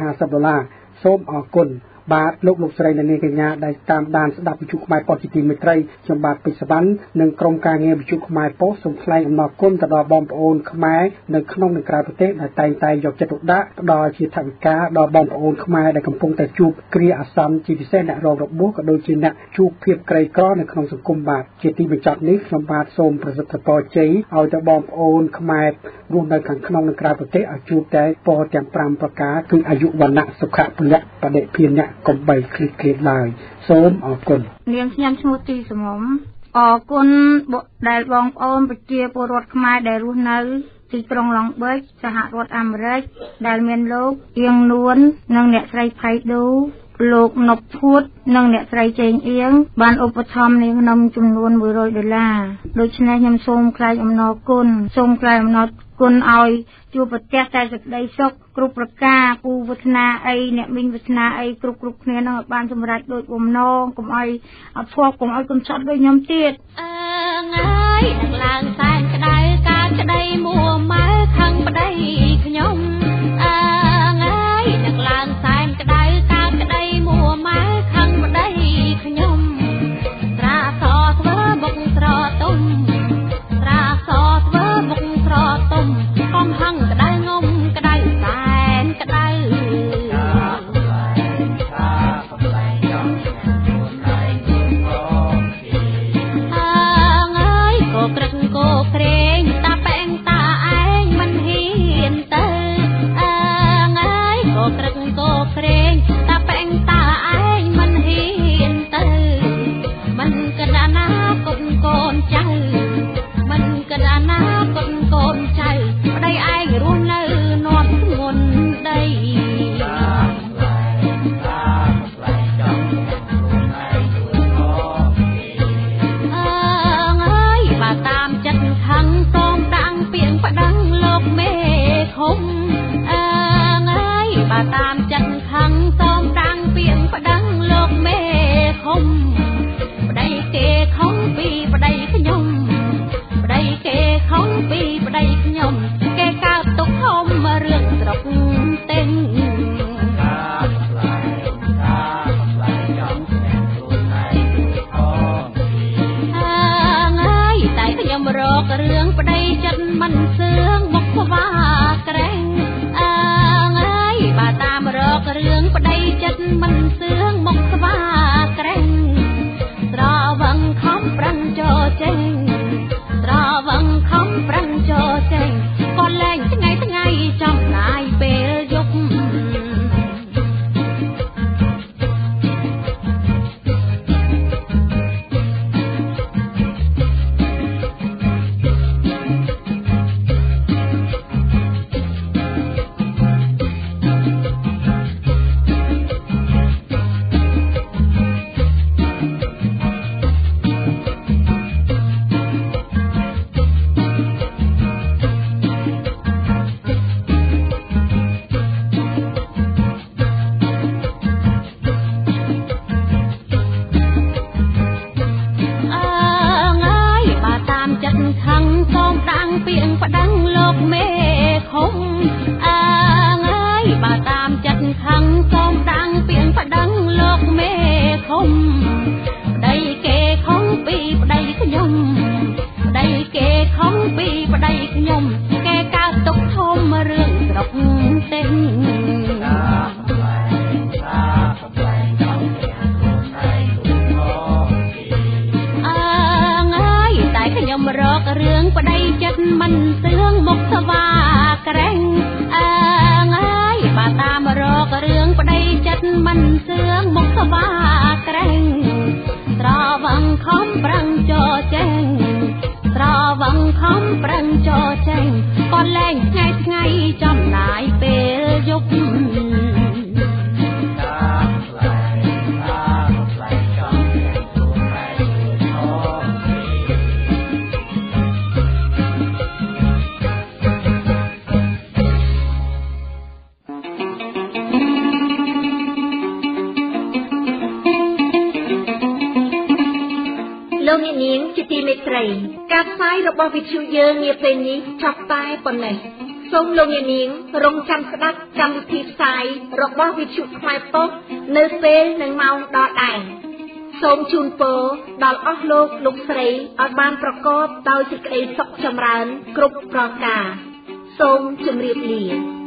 $50ส้มออกกุลบาทลูกลูกใส่ในเนกญาได้ตามด่านสดับวิจุขมายปอจิติมิตรจำบาทปิศบันหนึ่งกรมการเงินวิจุขมายโป๊สมไลอำนอกก้นตลอดบอมโอนขมายหนึ่งขนมหนึ่งกราบเต้ได้ไต่ไต่หยกจัตุดะดอชีถังกาดอบอมโอนขมายได้กำปงแต่จูบเกลียสัมจีพิเศษรองดอกบัวกระโดดจีนจูบเพียบไกรก้อนในขนมสังคมบาทจิติมิตรนี้จำบาทสมประสิทธิ์ปอเจเอาแต่บอมโอนขมายรวมในขังขนมหนึ่งกราบเต้เอาจูบแต่ปอแจมปรามประกาศคืออายุวันนะสุขะปุญญะประเดเพียรกบใบคลิกคลิกลายโสมออกกุลเลี้ยงเชี่ยมชูตีสมมออกกุลได้บองอมไปเจียปวดรถขมายได้รู้นัยตีตรงหลังเบิกสหรัฐอเมริกได้เมียนโลกเอียงล้วนนางเนี่ยใส่ไผ่ดูโลกนบพุธนางเนี่ยใส่เจงเอียงบ้านอุปธรรมในนมจำนวน$100โดยชนะยำโสมคลายอมนอกุลโสมคลายอมนอกุลเอาจูปเจตใจสักได้ซกกรุปรกาปูวัฒนาไอเนี่ยมินวัฒนาไอกรุปกรุปเนี่ยนะบ้านสมรัฐโดยกลมนองกลมไออับพวกกลมไอกลมช็อตโดยย้ำเตี้ยไงลางแสงกระไดการกระไดมัวไม้ขังกระไดขยมไงลางแสงกระไดการกระไดมัวไม้ขังกระไดขยมตราสอดว่าบกตรอตุ้มตราสอดว่าบกตรอตุ้มคอมหังกระไดงมกระไดแสนกระไดเรื่องประเดี๋ยวจัดมันเสื่องมกสวาแกร่ง อกเรื่องประเดี๋ยวจัดมันเสื่องมุกสบาแกร่งตราวังคำปรังจอแจ้งตราวังคำปรังจอแจ้งก่อนแรงไงไงจำหน่ายเปรยกการใช้ระบบวิทยุเยอะเงียบเพลงนี้ชอบตายปนเลยทรงลงเงียบนิ่งรงจำสลักจำวิธีใช้ระบบวิทยุคลายโต๊ะเนื้อเพลงหนึ่งเมาดอดได้ทรงจูนโปดอดออฟโลกลุกใส่ออกบานประกอบเตาจิกเอสกจำรันกรุบปรากาทรงจำเรียบเรียง